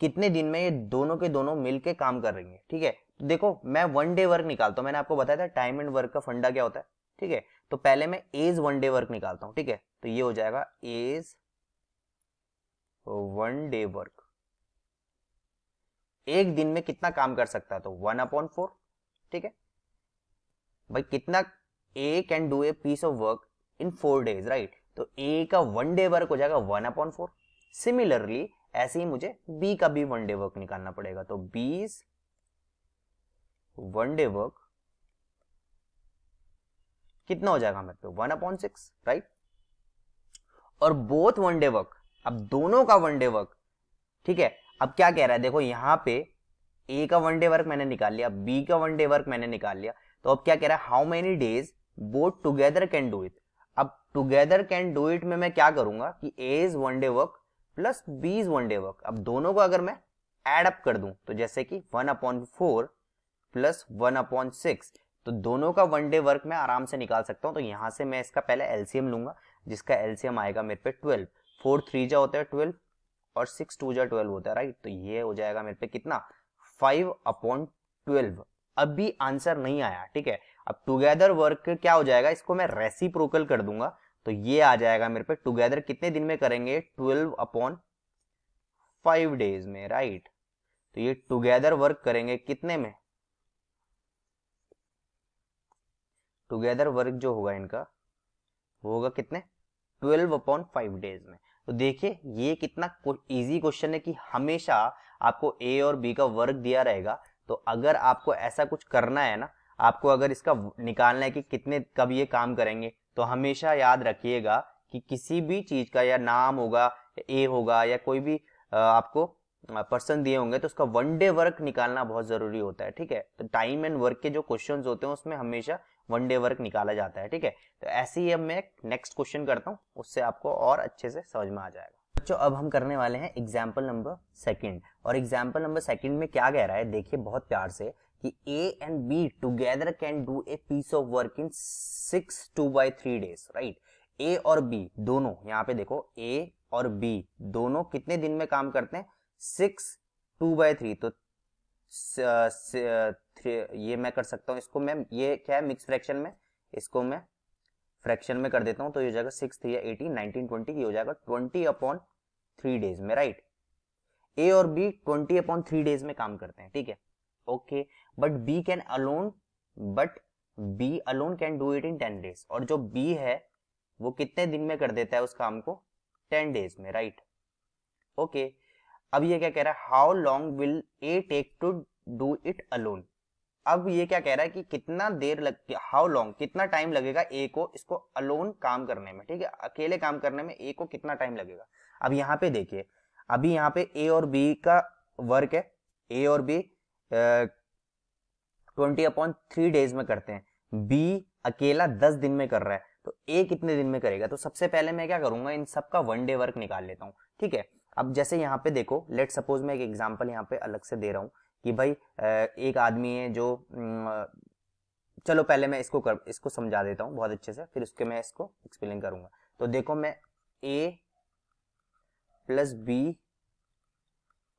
कितने दिन में ये दोनों के दोनों मिलके काम कर रही है, ठीक है। तो देखो मैं वन डे वर्क निकालता हूँ, मैंने आपको बताया था टाइम एंड वर्क का फंडा क्या होता है, ठीक है। तो पहले मैं एज वन डे वर्क निकालता हूँ, ठीक है। तो ये हो जाएगा एज वन डे वर्क, एक दिन में कितना काम कर सकता है, तो वन अपॉन फोर, ठीक है भाई। कितना A can do a piece of work in four days, right. तो ए का वन डे वर्क हो जाएगा वन अपॉन फोर। सिमिलरली ऐसे ही मुझे बी का भी वन डे वर्क निकालना पड़ेगा, तो बीस वन डे वर्क कितना हो जाएगा मेरे पे, वन अपॉन सिक्स, राइट। और बोथ वन डे वर्क, अब दोनों का वन डे वर्क, ठीक है। अब क्या कह रहा है, देखो यहां पे ए का वन डे वर्क मैंने निकाल लिया, बी का वन डे वर्क मैंने निकाल लिया, तो अब क्या कह रहा है how many days both together can do it. अब टुगेदर कैन डू इट में मैं क्या करूंगा कि A is one day work plus B is one day work, अब दोनों को अगर मैं एड अप कर दूं, तो जैसे कि one upon four plus one upon six, तो दोनों का वन डे वर्क मैं आराम से निकाल सकता हूं। तो यहां से मैं इसका पहले एलसीएम लूंगा, जिसका एलसीएम आएगा मेरे पे ट्वेल्व, फोर थ्री जा होता है ट्वेल्व और सिक्स टू जा ट्वेल्व होता है, राइट। तो ये हो जाएगा मेरे पे कितना, फाइव अपॉन ट्वेल्व। अभी आंसर नहीं आया, ठीक है। अब टुगेदर वर्क क्या हो जाएगा, इसको मैं रेसिप्रोकल कर दूंगा, तो ये आ जाएगा मेरे पे टुगेदर कितने दिन में करेंगे, ट्वेल्व अपॉन फाइव डेज में, राइट। तो ये टुगेदर वर्क करेंगे कितने में, टुगेदर वर्क जो होगा इनका वो होगा कितने, ट्वेल्व अपॉन फाइव डेज में। तो देखिए ये कितना इजी क्वेश्चन है कि हमेशा आपको ए और बी का वर्क दिया रहेगा, तो अगर आपको ऐसा कुछ करना है ना, आपको अगर इसका निकालना है कि कितने कब ये काम करेंगे, तो हमेशा याद रखिएगा कि किसी भी चीज का या नाम होगा ए होगा या कोई भी आपको पर्सन दिए होंगे, तो उसका वन डे वर्क निकालना बहुत जरूरी होता है, ठीक है। तो टाइम एंड वर्क के जो क्वेश्चंस होते हैं उसमें हमेशा वन डे वर्क निकाला जाता है, ठीक है। तो ऐसे ही अब मैं नेक्स्ट क्वेश्चन करता हूँ, उससे आपको और अच्छे से समझ में आ जाएगा। बच्चों अब हम करने वाले हैं एग्जाम्पल नंबर सेकंड, और एग्जाम्पल नंबर सेकंड में क्या कह रहा है, देखिए बहुत प्यार से कि A and B together can do a piece of work in six two by three days, right. A और बी दोनों, यहाँ पे देखो ए और बी दोनों कितने दिन में काम करते हैं, सिक्स टू बाई थ्री, तो ये मैं कर सकता हूँ, इसको मैं ये क्या है मिक्स फ्रैक्शन में, इसको मैं फ्रैक्शन में कर देता हूँ, तो ये हो जाएगा six three eighteen nineteen twenty, ये हो जाएगा ट्वेंटी अपॉन थ्री डेज में, राइट। ए और B twenty upon three days में काम करते हैं, ठीक है, okay. But B can alone but B alone can do it in ten days, और जो बी है वो कितने दिन में कर देता है उस काम को, टेन डेज में, राइट, ओके। अब ये क्या कह रहा है, how long will A take to do it alone, अब ये क्या कह रहा है कि कितना देर लग, हाउ लॉन्ग कितना टाइम लगेगा ए को इसको अलोन काम करने में, ठीक है, अकेले काम करने में ए को कितना टाइम लगेगा। अब यहाँ पे देखिए अभी यहाँ पे ए और बी का वर्क है, ए और B twenty upon three days में करते हैं, बी अकेला दस दिन में कर रहा है, तो ए कितने दिन में करेगा। तो सबसे पहले मैं क्या करूंगा, इन सबका वन डे वर्क निकाल लेता हूँ, ठीक है। अब जैसे यहाँ पे देखो लेट सपोज मैं एक एग्जांपल यहाँ पे अलग से दे रहा हूँ कि भाई एक आदमी है जो, चलो पहले मैं इसको कर, इसको समझा देता हूँ बहुत अच्छे से, फिर उसके मैं इसको एक्सप्लेन करूंगा। तो देखो मैं A plus B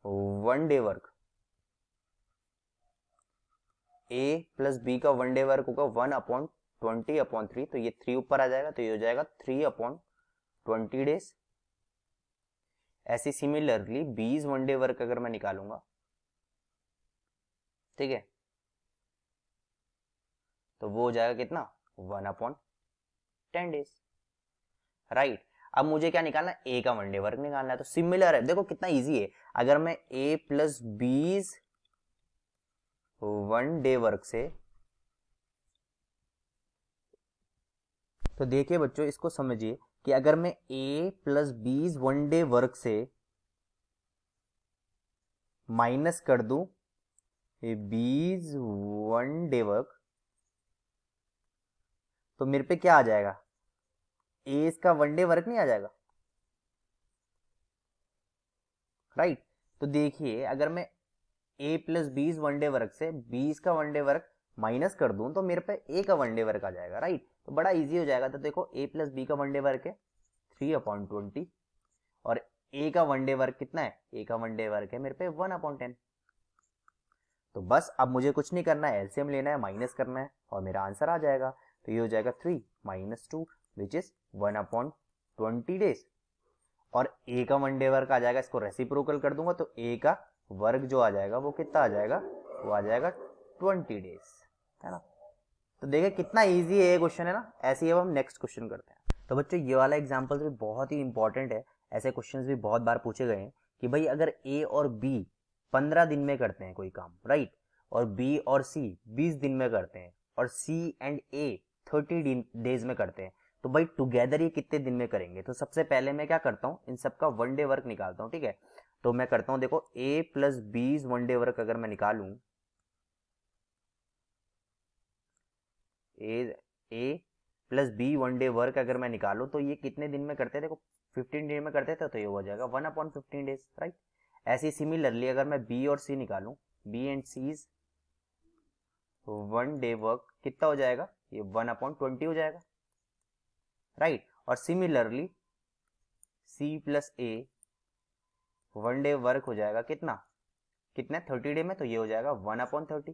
one day work, A plus B का वन डे वर्क होगा one upon twenty upon three, तो ये थ्री ऊपर आ जाएगा, तो ये हो जाएगा थ्री अपॉन ट्वेंटी डेज। ऐसी similarly B's one day work अगर मैं निकालूंगा, ठीक है, तो वो हो जाएगा कितना, one upon ten days, right. अब मुझे क्या निकालना है, ए का वन डे वर्क निकालना है। तो सिमिलर है, देखो कितना इजी है। अगर मैं A plus B's one day work से, तो देखिए बच्चों इसको समझिए कि अगर मैं A plus B's one day work से माइनस कर दूं बीज वन डे वर्क, तो मेरे पे क्या आ जाएगा, ए इसका वन डे वर्क नहीं आ जाएगा, राइट। तो देखिए अगर मैं A plus B's one day work से बीस का वन डे वर्क माइनस कर दूं तो मेरे पे ए का वन डे वर्क आ जाएगा, राइट। तो बड़ा इजी हो जाएगा। तो देखो ए प्लस बी का वन डे वर्क है थ्री अपॉन ट्वेंटी और ए का वन डे वर्क कितना है, ए का वन डे वर्क है मेरे पे वन अपॉन टेन। तो बस अब मुझे कुछ नहीं करना है, एलसीएम लेना है, माइनस करना है और मेरा आंसर आ जाएगा। तो ये हो जाएगा three minus two which is one upon twenty days और ए का वन डे वर्क आ जाएगा। इसको रेसिप्रोकल कर दूंगा तो ए का वर्क जो आ जाएगा वो कितना आ जाएगा, वो आ जाएगा ट्वेंटी डेज, है ना। तो देखिए कितना इजी है ये क्वेश्चन, है ना। ऐसे ही अब हम नेक्स्ट क्वेश्चन करते हैं। तो बच्चों ये वाला एग्जाम्पल भी बहुत ही इंपॉर्टेंट है, ऐसे क्वेश्चंस भी बहुत बार पूछे गए हैं कि भाई अगर ए और बी पंद्रह दिन में करते हैं कोई काम, राइट, और बी और सी बीस दिन में करते हैं और C and A thirty days में करते हैं, तो भाई टुगेदर ये कितने दिन में करेंगे। तो सबसे पहले मैं क्या करता हूँ, इन सबका वन डे वर्क निकालता हूँ, ठीक है। तो मैं करता हूँ, देखो A plus B's one day work अगर मैं निकालूं, A A plus B one day work अगर मैं निकालूं, तो ये कितने दिन में करते हैं, देखो फिफ्टीन डेज में करते थे, तो ये हो जाएगा one upon fifteen days, right. ऐसे सिमिलरली अगर मैं बी और सी निकालूं, B and C one day work कितना हो जाएगा, ये वन अपॉन ट्वेंटी हो जाएगा, राइट। और similarly C plus A one day work हो जाएगा कितना, कितना थर्टी डे में, तो ये हो जाएगा वन अपॉन थर्टी,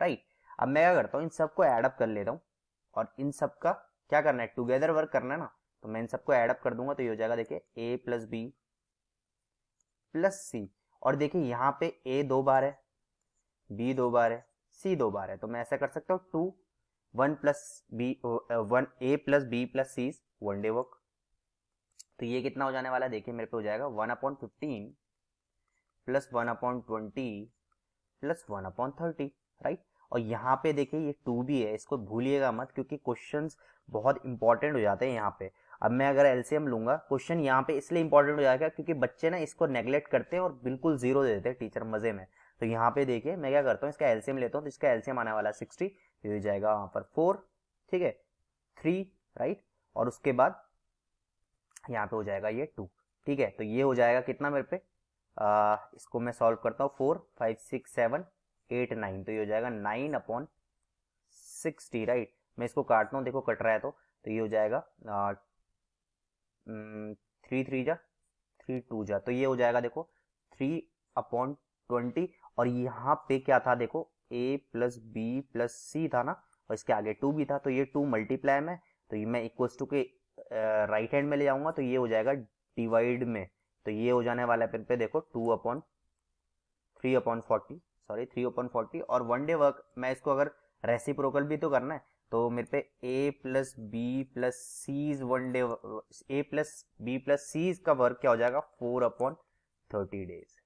राइट। अब मैं क्या करता हूँ, इन सबको एडअप कर लेता हूँ और इन सबका क्या करना है, टुगेदर वर्क करना है ना। तो मैं इन सबको एडअप कर दूंगा तो ये हो जाएगा, देखिए A plus B plus C, और देखिए यहाँ पे ए दो बार है, बी दो बार है, सी दो बार है, तो मैं ऐसा कर सकता हूँ two one plus B one A plus B plus C one day work. तो ये कितना हो जाने वाला है, देखिए मेरे पे हो जाएगा one upon fifteen plus one upon twenty plus one upon thirty, right. और यहाँ पे देखिए ये टू भी है, इसको भूलिएगा मत क्योंकि क्वेश्चंस बहुत इंपॉर्टेंट हो जाते हैं यहाँ पे। अब मैं अगर एलसीएम लूंगा, क्वेश्चन यहाँ पे इसलिए इंपॉर्टेंट हो जाएगा क्योंकि बच्चे ना इसको नेग्लेक्ट करते हैं और बिल्कुल जीरो दे देते हैं टीचर मजे में। तो यहाँ पे देखिए मैं क्या करता हूँ, इसका एलसीएम लेता हूँ, तो इसका एलसीएम आने वाला है सिक्सटी, ये हो जाएगा वहाँ पर फोर, ठीक है, थ्री, राइट, और उसके बाद यहाँ पे हो जाएगा ये टू, ठीक है। तो ये हो जाएगा कितना मेरे पे, आ, इसको मैं सॉल्व करता हूँ, four five six seven eight nine, तो ये हो जाएगा नाइन अपॉन सिक्सटी, राइट। मैं इसको काटता हूँ, देखो कट रहा है, तो, तो ये हो जाएगा थ्री थ्री जा थ्री टू जा, तो ये हो जाएगा देखो थ्री अपॉन ट्वेंटी। और यहाँ पे क्या था, देखो A plus B plus C था ना और इसके आगे टू भी था, तो ये टू मल्टीप्लाई में, तो ये मैं इक्वल्स टू के राइट हैंड में ले जाऊंगा, तो ये हो जाएगा डिवाइड में, तो ये हो जाने वाला है फिर पे देखो two upon three upon forty sorry three upon forty. और वन डे वर्क मैं इसको अगर रेसिप्रोकल भी तो करना है, तो मेरे पे a plus B plus C's one day, a plus B plus C's का वर्क क्या हो जाएगा, फोर अपॉन थर्टी डेज।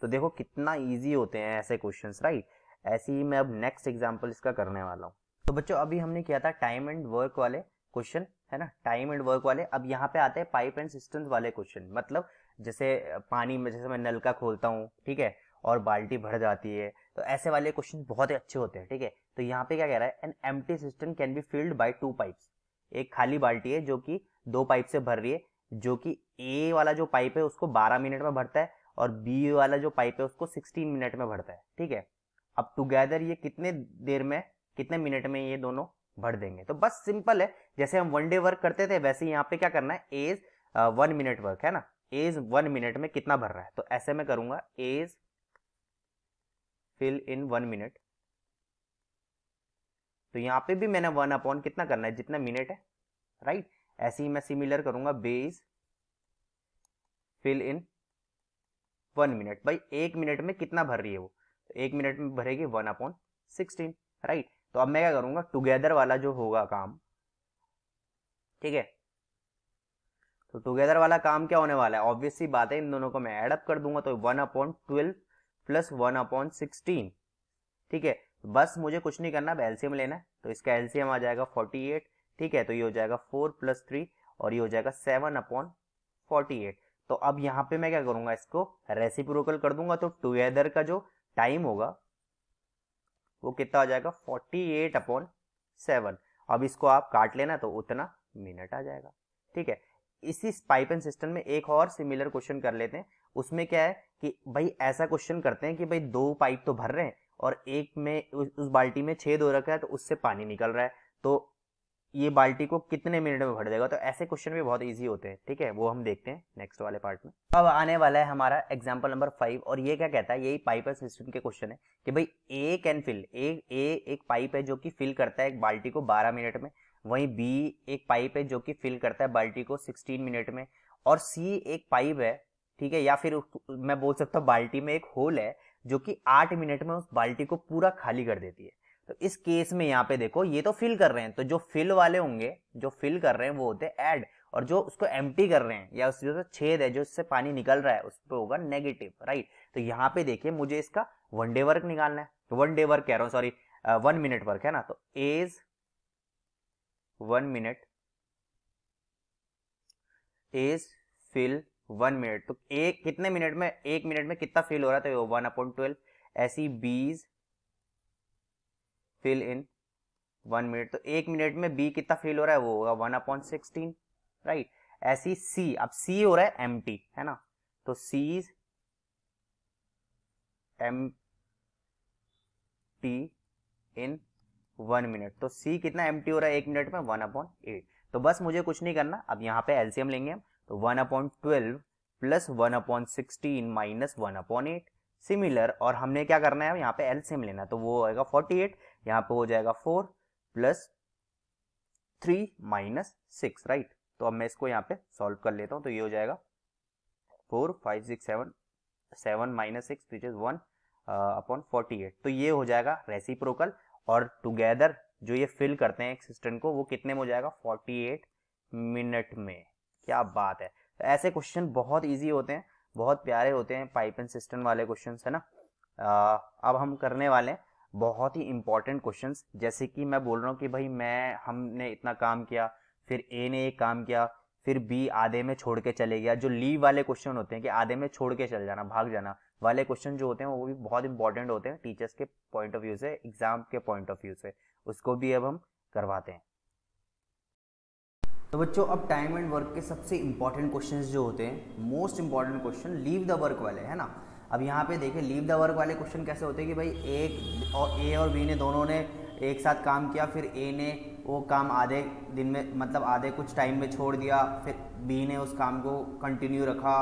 तो देखो कितना इजी होते हैं ऐसे क्वेश्चंस, राइट। ऐसे ही मैं अब नेक्स्ट एग्जांपल इसका करने वाला हूँ। तो बच्चों अभी हमने किया था टाइम एंड वर्क वाले क्वेश्चन, है ना, टाइम एंड वर्क वाले। अब यहाँ पे आते हैं पाइप एंड सिस्टम्स वाले क्वेश्चन, मतलब जैसे पानी में, जैसे मैं नल का खोलता हूँ, ठीक है, और बाल्टी भर जाती है, तो ऐसे वाले क्वेश्चन बहुत ही अच्छे होते हैं, ठीक है। तो यहाँ पे क्या कह रहा है, an empty cistern can be filled by two pipes, एक खाली बाल्टी है जो कि दो पाइप से भर रही है, जो कि ए वाला जो पाइप है उसको बारह मिनट में भरता है और बी वाला जो पाइप है उसको सोलह मिनट में भरता है, ठीक है। अब टुगेदर ये कितने देर में, कितने मिनट में ये दोनों भर देंगे। तो बस सिंपल है, जैसे हम वन डे वर्क करते थे वैसे यहाँ पे क्या करना है, एज वन मिनट वर्क, है ना, एज वन मिनट में कितना भर रहा है, तो ऐसे में करूंगा A's fill in one minute. तो यहाँ पे भी मैंने वन अपॉन कितना करना है, जितना मिनट है, राइट। ऐसे ही मैं सिमिलर करूंगा, B's fill in one minute, भाई एक मिनट में कितना भर रही है वो, तो एक मिनट में भरेगी वन अपॉन सिक्सटीन, राइट। तो अब मैं क्या करूंगा, टुगेदर वाला जो होगा काम, ठीक है, तो टुगेदर वाला काम क्या होने वाला है, ऑब्वियसली बात है इन दोनों को मैं ऐड अप कर दूंगा, तो one upon twelve plus one upon sixteen. ठीक है, बस मुझे कुछ नहीं करना, अब एलसीएम लेना है, तो इसका एलसीएम आ जाएगा फोर्टी एट। ठीक है, तो ये हो जाएगा फोर प्लस थ्री और ये हो जाएगा सेवन अपॉन फोर्टी एट। तो अब यहाँ पे मैं क्या करूंगा, इसको रेसिप्रोकल कर दूंगा, तो टुगेदर का जो टाइम होगा वो कितना हो जाएगा फोर्टी एट अपॉन सेवन। अब इसको आप काट लेना तो उतना मिनट आ जाएगा। ठीक है, इसी पाइप एंड सिस्टम में एक और सिमिलर क्वेश्चन कर लेते हैं। उसमें क्या है कि भाई ऐसा क्वेश्चन करते हैं कि भाई दो पाइप तो भर रहे हैं और एक में उस बाल्टी में छेद हो रखा है तो उससे पानी निकल रहा है, तो ये बाल्टी को कितने मिनट में भर देगा। तो ऐसे क्वेश्चन भी बहुत इजी होते हैं। ठीक है, वो हम देखते हैं नेक्स्ट वाले पार्ट में। अब आने वाला है हमारा एग्जांपल नंबर फाइव, और ये क्या कहता है, यही पाइप एंड सिस्टम के क्वेश्चन है कि भाई ए कैन फिल, ए एक पाइप है जो कि फिल करता है एक बाल्टी को बारह मिनट में, वहीं बी एक पाइप है जो कि फिल करता है बाल्टी को सोलह मिनट में, और सी एक पाइप है, ठीक है, या फिर मैं बोल सकता हूँ बाल्टी में एक होल है जो कि आठ मिनट में उस बाल्टी को पूरा खाली कर देती है। तो इस केस में यहाँ पे देखो ये तो फिल कर रहे हैं, तो जो फिल वाले होंगे, जो फिल कर रहे हैं वो होते हैं ऐड, और जो उसको एम्प्टी कर रहे हैं या उस जो छेद है जो उससे पानी निकल रहा है उस पर होगा नेगेटिव, राइट। तो यहाँ पे देखिए मुझे इसका वन डे वर्क निकालना है, तो वन डे वर्क कह रहा हूँ, सॉरी वन मिनट वर्क है ना, तो A's one minute is fill one minute, तो ए कितने मिनट में, एक मिनट में कितना फिल हो रहा है, तो वन अपॉन ट्वेल्व। ऐसी बीज फिल इन वन मिनट, तो एक मिनट में बी कितना फिल हो रहा है वो होगा वन अपॉन सिक्सटीन, राइट। ऐसी सी, अब सी हो रहा है एम्प्टी है ना, तो C's empty in one minute, तो सी कितना एम्प्टी हो रहा है एक मिनट में वन अपॉन एट। तो बस मुझे कुछ नहीं करना, अब यहाँ पे एलसीएम लेंगे हम, तो one upon twelve plus one upon sixteen minus one upon eight similar, और हमने क्या करना है यहाँ पे एलसीएम लेना, तो वो होगा फोर्टी एट, यहाँ पे हो जाएगा four plus three minus six, right. तो अब मैं इसको यहाँ पे सॉल्व कर लेता हूँ, तो ये हो जाएगा four five six seven, seven minus six which is one upon forty eight. तो ये हो जाएगा रेसिप्रोकल, और टुगेदर जो ये फिल करते हैं एक सिस्टम को वो कितने में हो जाएगा फोर्टी एट मिनट में। क्या बात है, तो ऐसे क्वेश्चन बहुत इजी होते हैं, बहुत प्यारे होते हैं पाइप एंड सिस्टम वाले क्वेश्चंस, है ना। आ, अब हम करने वाले हैं बहुत ही इंपॉर्टेंट क्वेश्चंस, जैसे कि मैं बोल रहा हूँ कि भाई मैं हमने इतना काम किया, फिर ए ने एक काम किया, फिर बी आधे में छोड़ के चले गया। जो लीव वाले क्वेश्चन होते हैं कि आधे में छोड़ के चले जाना, भाग जाना वाले क्वेश्चन जो होते हैं वो भी बहुत इंपॉर्टेंट होते हैं टीचर्स के पॉइंट ऑफ व्यू से, एग्जाम के पॉइंट ऑफ व्यू से, उसको भी अब हम करवाते हैं। तो बच्चों अब टाइम एंड वर्क के सबसे इंपॉर्टेंट क्वेश्चंस जो होते हैं, most important question leave the work वाले, है ना। अब यहाँ पे देखिए लीव द वर्क वाले क्वेश्चन कैसे होते हैं कि भाई एक और ए और बी ने दोनों ने एक साथ काम किया, फिर ए ने वो काम आधे दिन में, मतलब आधे कुछ टाइम में छोड़ दिया, फिर बी ने उस काम को कंटिन्यू रखा।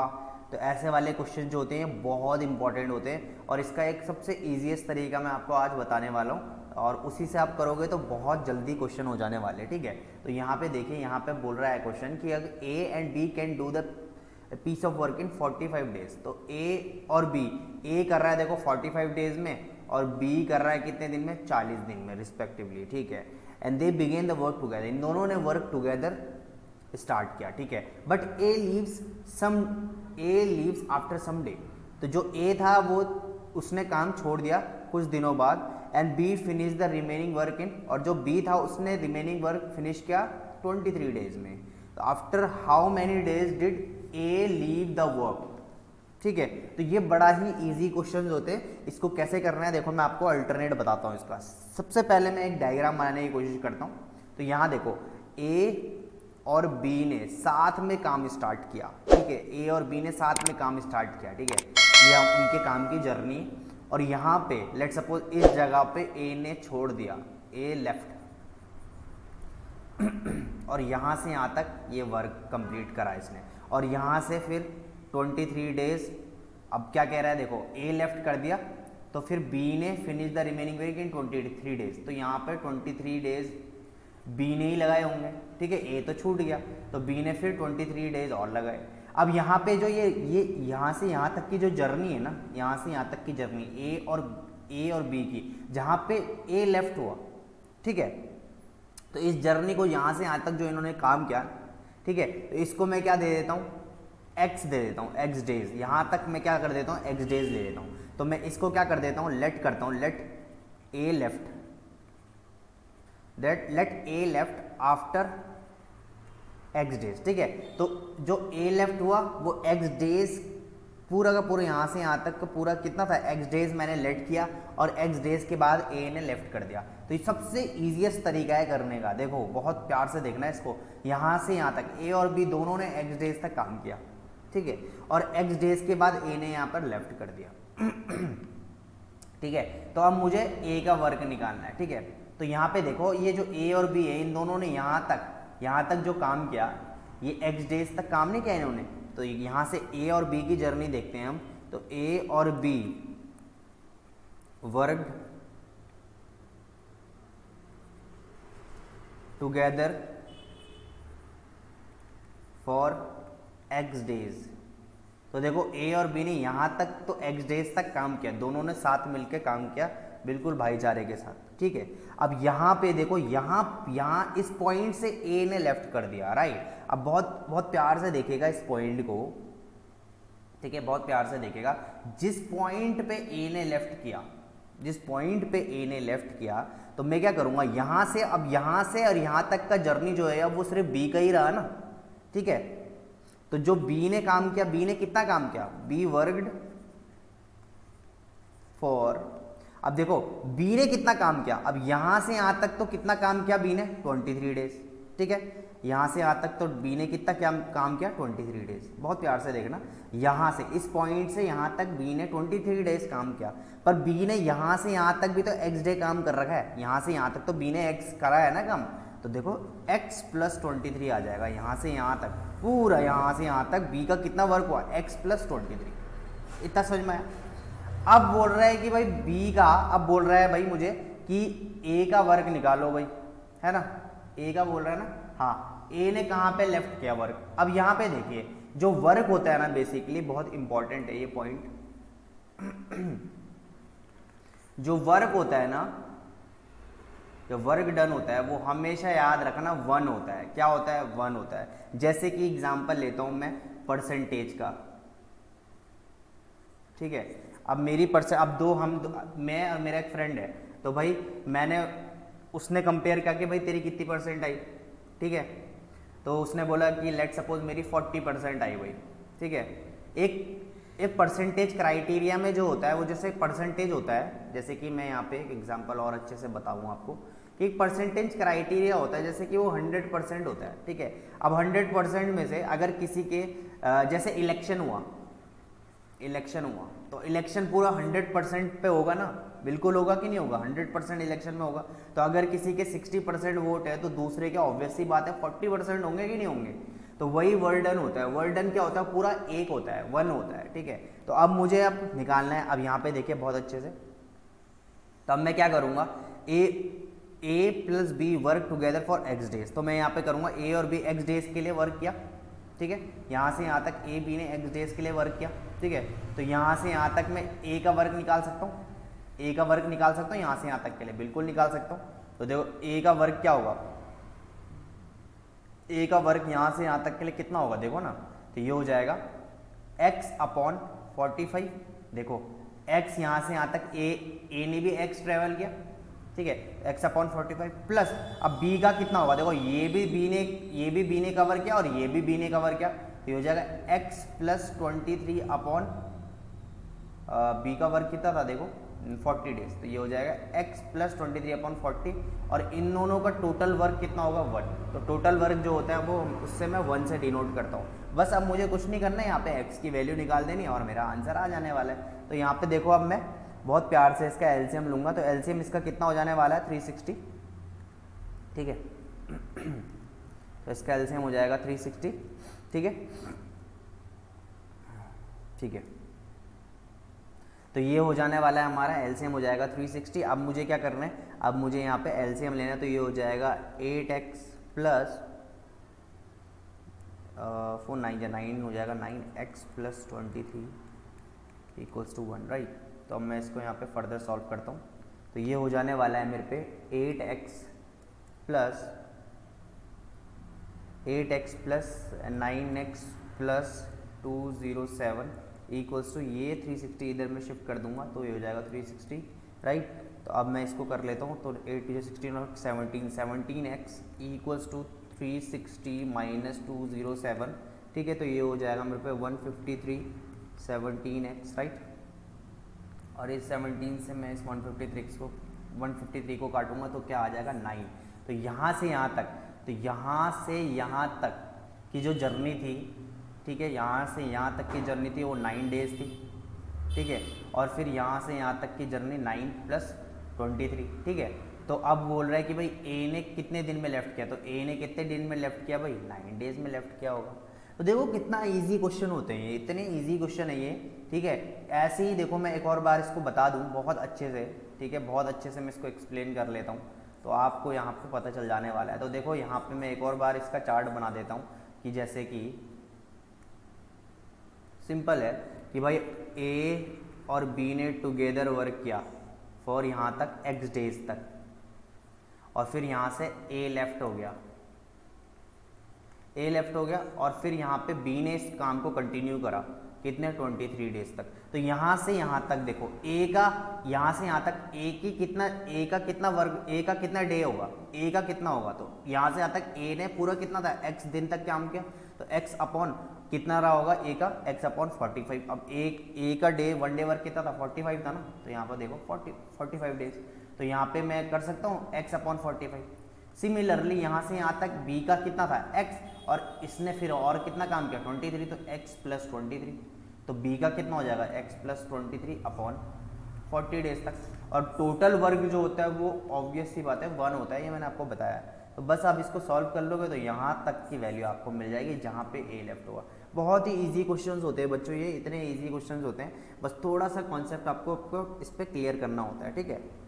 तो ऐसे वाले क्वेश्चन जो होते हैं बहुत इंपॉर्टेंट होते हैं, और इसका एक सबसे ईजीएस्ट तरीका मैं आपको आज बताने वाला हूँ, और उसी से आप करोगे तो बहुत जल्दी क्वेश्चन हो जाने वाले। ठीक है, तो यहाँ पे देखिए यहाँ पे बोल रहा है क्वेश्चन कि अगर A and B can do the piece of work in forty five days. तो ए और बी, ए कर रहा है देखो फोर्टी फाइव डेज में, और बी कर रहा है कितने दिन में, चालीस दिन में रिस्पेक्टिवली। ठीक है, and they begin the work together, इन दोनों ने वर्क टुगेदर स्टार्ट किया। ठीक है, but A leaves some A leaves after some day. तो जो ए था वो उसने काम छोड़ दिया कुछ दिनों बाद, and B finish the remaining work in, और जो बी था उसने रिमेनिंग वर्क फिनिश किया ट्वेंटी थ्री डेज में। तो after how many days did A leave the work. ठीक है, तो ये बड़ा ही इजी क्वेश्चन होते हैं। इसको कैसे करना है देखो, मैं आपको अल्टरनेट बताता हूँ इसका। सबसे पहले मैं एक डायग्राम बनाने की कोशिश करता हूँ। तो यहाँ देखो ए और बी ने साथ में काम स्टार्ट किया। ठीक है, ए और बी ने साथ में काम स्टार्ट किया। ठीक है, ये उनके काम की जर्नी, और यहाँ पे लेट्स सपोज इस जगह पे ए ने छोड़ दिया, ए लेफ्ट, और यहाँ से यहाँ तक ये वर्क कंप्लीट करा इसने, और यहाँ से फिर ट्वेंटी थ्री डेज। अब क्या कह रहा है देखो, ए लेफ्ट कर दिया, तो फिर बी ने finish the remaining work in twenty three days. तो यहाँ पर ट्वेंटी थ्री डेज बी ने ही लगाए होंगे। ठीक है, ए तो छूट गया, तो बी ने फिर ट्वेंटी थ्री डेज और लगाए। अब यहाँ पे जो ये ये यहाँ से यहाँ तक की जो जर्नी है ना, यहाँ से यहाँ तक की जर्नी ए और ए और बी की, जहाँ पे ए लेफ्ट हुआ। ठीक है, तो इस जर्नी को यहाँ से यहाँ तक जो इन्होंने काम किया, ठीक है, तो इसको मैं क्या दे देता हूँ, x दे देता हूँ, x डेज, यहाँ तक मैं क्या कर देता हूँ, x डेज दे देता हूँ। तो मैं इसको क्या कर देता हूँ, लेट करता हूँ, let a left, that let a left after x days. ठीक है, तो जो a लेफ्ट हुआ वो x डेज पूरा का पूरा यहाँ से यहाँ तक पूरा कितना था, x डेज मैंने लेट किया और x डेज के बाद a ने लेफ्ट कर दिया। तो ये सबसे ईजिएस्ट तरीका है करने का, देखो बहुत प्यार से देखना है इसको, यहाँ से यहाँ तक a और b दोनों ने x डेज तक काम किया, ठीक है, और x डेज के बाद a ने यहाँ पर लेफ्ट कर दिया। ठीक है, तो अब मुझे a का वर्क निकालना है। ठीक है, तो यहाँ पे देखो ये जो a और b है इन दोनों ने यहाँ तक यहाँ तक जो काम किया ये x डेज तक काम नहीं किया इन्होंने। तो यहाँ से a और b की जर्नी देखते हैं हम, तो a और b worked together for x days. तो देखो a और b ने यहाँ तक तो x डेज तक काम किया, दोनों ने साथ मिलकर काम किया, बिल्कुल भाईचारे के साथ। ठीक है, अब यहाँ पे देखो यहाँ यहाँ इस पॉइंट से a ने लेफ्ट कर दिया, राइट। अब बहुत बहुत प्यार से देखेगा इस पॉइंट को, ठीक है, बहुत प्यार से देखेगा। जिस पॉइंट पे a ने लेफ्ट किया, जिस पॉइंट पे a ने लेफ्ट किया, तो मैं क्या करूँगा यहाँ से, अब यहाँ से और यहाँ तक का जर्नी जो है अब वो सिर्फ b का ही रहा ना। ठीक है, तो जो B ने काम किया, B ने कितना काम किया, B वर्क्ड फॉर, अब देखो B ने कितना काम किया, अब यहाँ से यहाँ तक तो कितना काम किया B ने, तेईस डेज। ठीक है, यहाँ से यहाँ तक तो B ने कितना क्या काम किया, तेईस डेज। बहुत प्यार से देखना, यहाँ से इस पॉइंट से यहाँ तक B ने तेईस डेज काम किया, पर B ने यहाँ से यहाँ तक भी तो x डे काम कर रखा है, यहाँ से यहाँ तक तो B ने x करा है ना काम। तो देखो x प्लस ट्वेंटी थ्री आ जाएगा, यहाँ से यहाँ तक पूरा, यहाँ से यहाँ तक b का कितना वर्क हुआ, x प्लस ट्वेंटी थ्री। इतना समझ में आया। अब बोल रहा है कि भाई b का, अब बोल रहा है भाई मुझे कि a का वर्क निकालो भाई, है ना, a का बोल रहा है ना। हाँ, a ने कहाँ पे लेफ्ट किया वर्क। अब यहाँ पे देखिए जो वर्क होता है ना बेसिकली बहुत इंपॉर्टेंट है ये पॉइंट। जो वर्क होता है ना, जो वर्क डन होता है वो हमेशा याद रखना वन होता है। क्या होता है, वन होता है। जैसे कि एग्जांपल लेता हूं मैं परसेंटेज का, ठीक है। अब मेरी परसेंट, अब दो हम दो, मैं और मेरा एक फ्रेंड है, तो भाई मैंने उसने कंपेयर करके भाई तेरी कितनी परसेंट आई, ठीक है, तो उसने बोला कि लेट सपोज मेरी फोर्टी परसेंट आई भाई, ठीक है। एक एक परसेंटेज क्राइटेरिया में जो होता है वो जैसे परसेंटेज होता है, जैसे कि मैं यहाँ पे एक एग्जांपल और अच्छे से बताऊँ आपको कि एक परसेंटेज क्राइटेरिया होता है जैसे कि वो हंड्रेड परसेंट होता है, ठीक है। अब हंड्रेड परसेंट में से अगर किसी के जैसे इलेक्शन हुआ, इलेक्शन हुआ तो इलेक्शन पूरा हंड्रेड परसेंट पे होगा ना, बिल्कुल होगा कि नहीं होगा, हंड्रेड परसेंट इलेक्शन में होगा। तो अगर किसी के सिक्सटी परसेंट वोट है तो दूसरे के ऑब्वियसली बात है फोर्टी परसेंट होंगे कि नहीं होंगे। तो वही वर्क डन होता है। वर्क डन क्या होता है, पूरा एक होता है, वन होता है, ठीक है। तो अब मुझे अब निकालना है। अब यहाँ पे देखिए बहुत अच्छे से, तो अब मैं क्या करूँगा, A A plus B work together for X days. तो मैं यहाँ पे करूँगा ए और बी एक्स डेज के लिए वर्क किया, ठीक है। यहाँ से यहाँ तक ए बी ने एक्स डेज के लिए वर्क किया, ठीक है। तो यहाँ से यहाँ तक मैं ए का वर्क निकाल सकता हूँ, ए का वर्क निकाल सकता हूँ, यहाँ से यहाँ तक के लिए बिल्कुल निकाल सकता हूँ। तो देखो ए का वर्क क्या होगा, ए का वर्क यहाँ से यहाँ तक के लिए कितना होगा, देखो ना, तो ये हो जाएगा x अपॉन फोर्टी फाइव। देखो x यहाँ से यहाँ तक a a ने भी x ट्रेवल किया, ठीक है, x upon forty five plus. अब b का कितना होगा, देखो ये भी b ने ये भी b ने कवर किया और ये भी b ने कवर किया, तो ये हो जाएगा x plus twenty three upon B का वर्क कितना था, देखो फोर्टी डेज। तो ये हो जाएगा x plus twenty three upon forty और इन दोनों का टोटल वर्क कितना होगा, वन। तो टोटल वर्क जो होता है वो उससे मैं वन से डिनोट करता हूँ बस। अब मुझे कुछ नहीं करना है, यहाँ पे x की वैल्यू निकाल देनी और मेरा आंसर आ जाने वाला है। तो यहाँ पे देखो अब मैं बहुत प्यार से इसका एलसीएम लूँगा, तो एलसीएम इसका कितना हो जाने वाला है, थ्री सिक्सटी, ठीक है। तो इसका एलसीएम हो जाएगा थ्री सिक्सटी, ठीक है, ठीक है। तो ये हो जाने वाला है हमारा एलसीएम हो जाएगा तीन सौ साठ। अब मुझे क्या करना है, अब मुझे यहाँ पे एलसीएम लेना है, तो ये हो जाएगा आठ एक्स प्लस फोर नाइन या नाइन हो जाएगा nine X plus twenty three equals to one, right. तो अब मैं इसको यहाँ पे फर्दर सॉल्व करता हूँ, तो ये हो जाने वाला है मेरे पे आठ X plus eight X plus nine X plus two zero seven equals to ये थ्री सिक्सटी इधर में शिफ्ट कर दूंगा तो ये हो जाएगा थ्री सिक्सटी राइट। तो अब मैं इसको कर लेता हूँ तो एट टू सिक्सटीन और seventeen seventeen X equals to three sixty minus two zero seven ठीक है। तो ये हो जाएगा मेरे पे one fifty three seventeen X right. और इस सेवनटीन से मैं इस वन फिफ्टी थ्री को वन फिफ्टी थ्री को काटूंगा तो क्या आ जाएगा नाइन। तो यहाँ से यहाँ तक तो यहाँ से यहाँ तक की जो जर्नी थी ठीक है, यहाँ से यहाँ तक की जर्नी थी वो नाइन डेज थी ठीक है। और फिर यहाँ से यहाँ तक की journey nine plus twenty three ठीक है। तो अब बोल रहा है कि भाई ए ने कितने दिन में लेफ्ट किया, तो ए ने कितने दिन में लेफ्ट किया भाई नाइन डेज में लेफ्ट किया होगा। तो देखो कितना इजी क्वेश्चन होते हैं, इतने इजी क्वेश्चन है ये ठीक है। ऐसे ही देखो मैं एक और बार इसको बता दूं बहुत अच्छे से ठीक है, बहुत अच्छे से मैं इसको एक्सप्लेन कर लेता हूं तो आपको यहाँ पे पता चल जाने वाला है। तो देखो यहाँ पे मैं एक और बार इसका चार्ट बना देता हूँ कि जैसे कि सिंपल है कि भाई ए और बी ने टुगेदर वर्क किया फॉर यहाँ तक एक्स डेज तक और फिर यहाँ से ए लेफ्ट हो गया ए लेफ्ट हो गया और फिर यहाँ पे बी ने इस काम को कंटिन्यू करा कितने ट्वेंटी थ्री डेज तक। तो यहाँ से यहाँ तक देखो ए का यहाँ से यहाँ तक ए की कितना ए का कितना वर्ग ए का कितना डे होगा ए का कितना होगा। तो यहाँ से यहाँ तक ए ने पूरा कितना था एक्स दिन तक काम किया तो एक्स अपॉन कितना रहा होगा ए का एक्स अपॉन फोर्टी फाइव। अब एक ए का डे वन डे वर्क कितना था फोर्टी फाइव था ना, तो यहाँ पर देखो फोर्टी फोर्टी फाइव डेज तो यहाँ पर मैं कर सकता हूँ X upon forty five. Similarly यहाँ से यहाँ तक b का कितना था x और इसने फिर और कितना काम किया ट्वेंटी थ्री तो x प्लस ट्वेंटी थ्री तो b का कितना हो जाएगा x plus twenty three upon forty days तक। और टोटल वर्क जो होता है वो ऑब्वियस सी बात है वन होता है, ये मैंने आपको बताया। तो बस आप इसको सॉल्व कर लोगे तो यहाँ तक की वैल्यू आपको मिल जाएगी जहाँ पे a लेफ्ट होगा। बहुत ही इजी क्वेश्चंस होते हैं बच्चों, ये इतने इजी क्वेश्चंस होते हैं, बस थोड़ा सा कॉन्सेप्ट आपको, आपको इस पर क्लियर करना होता है ठीक है।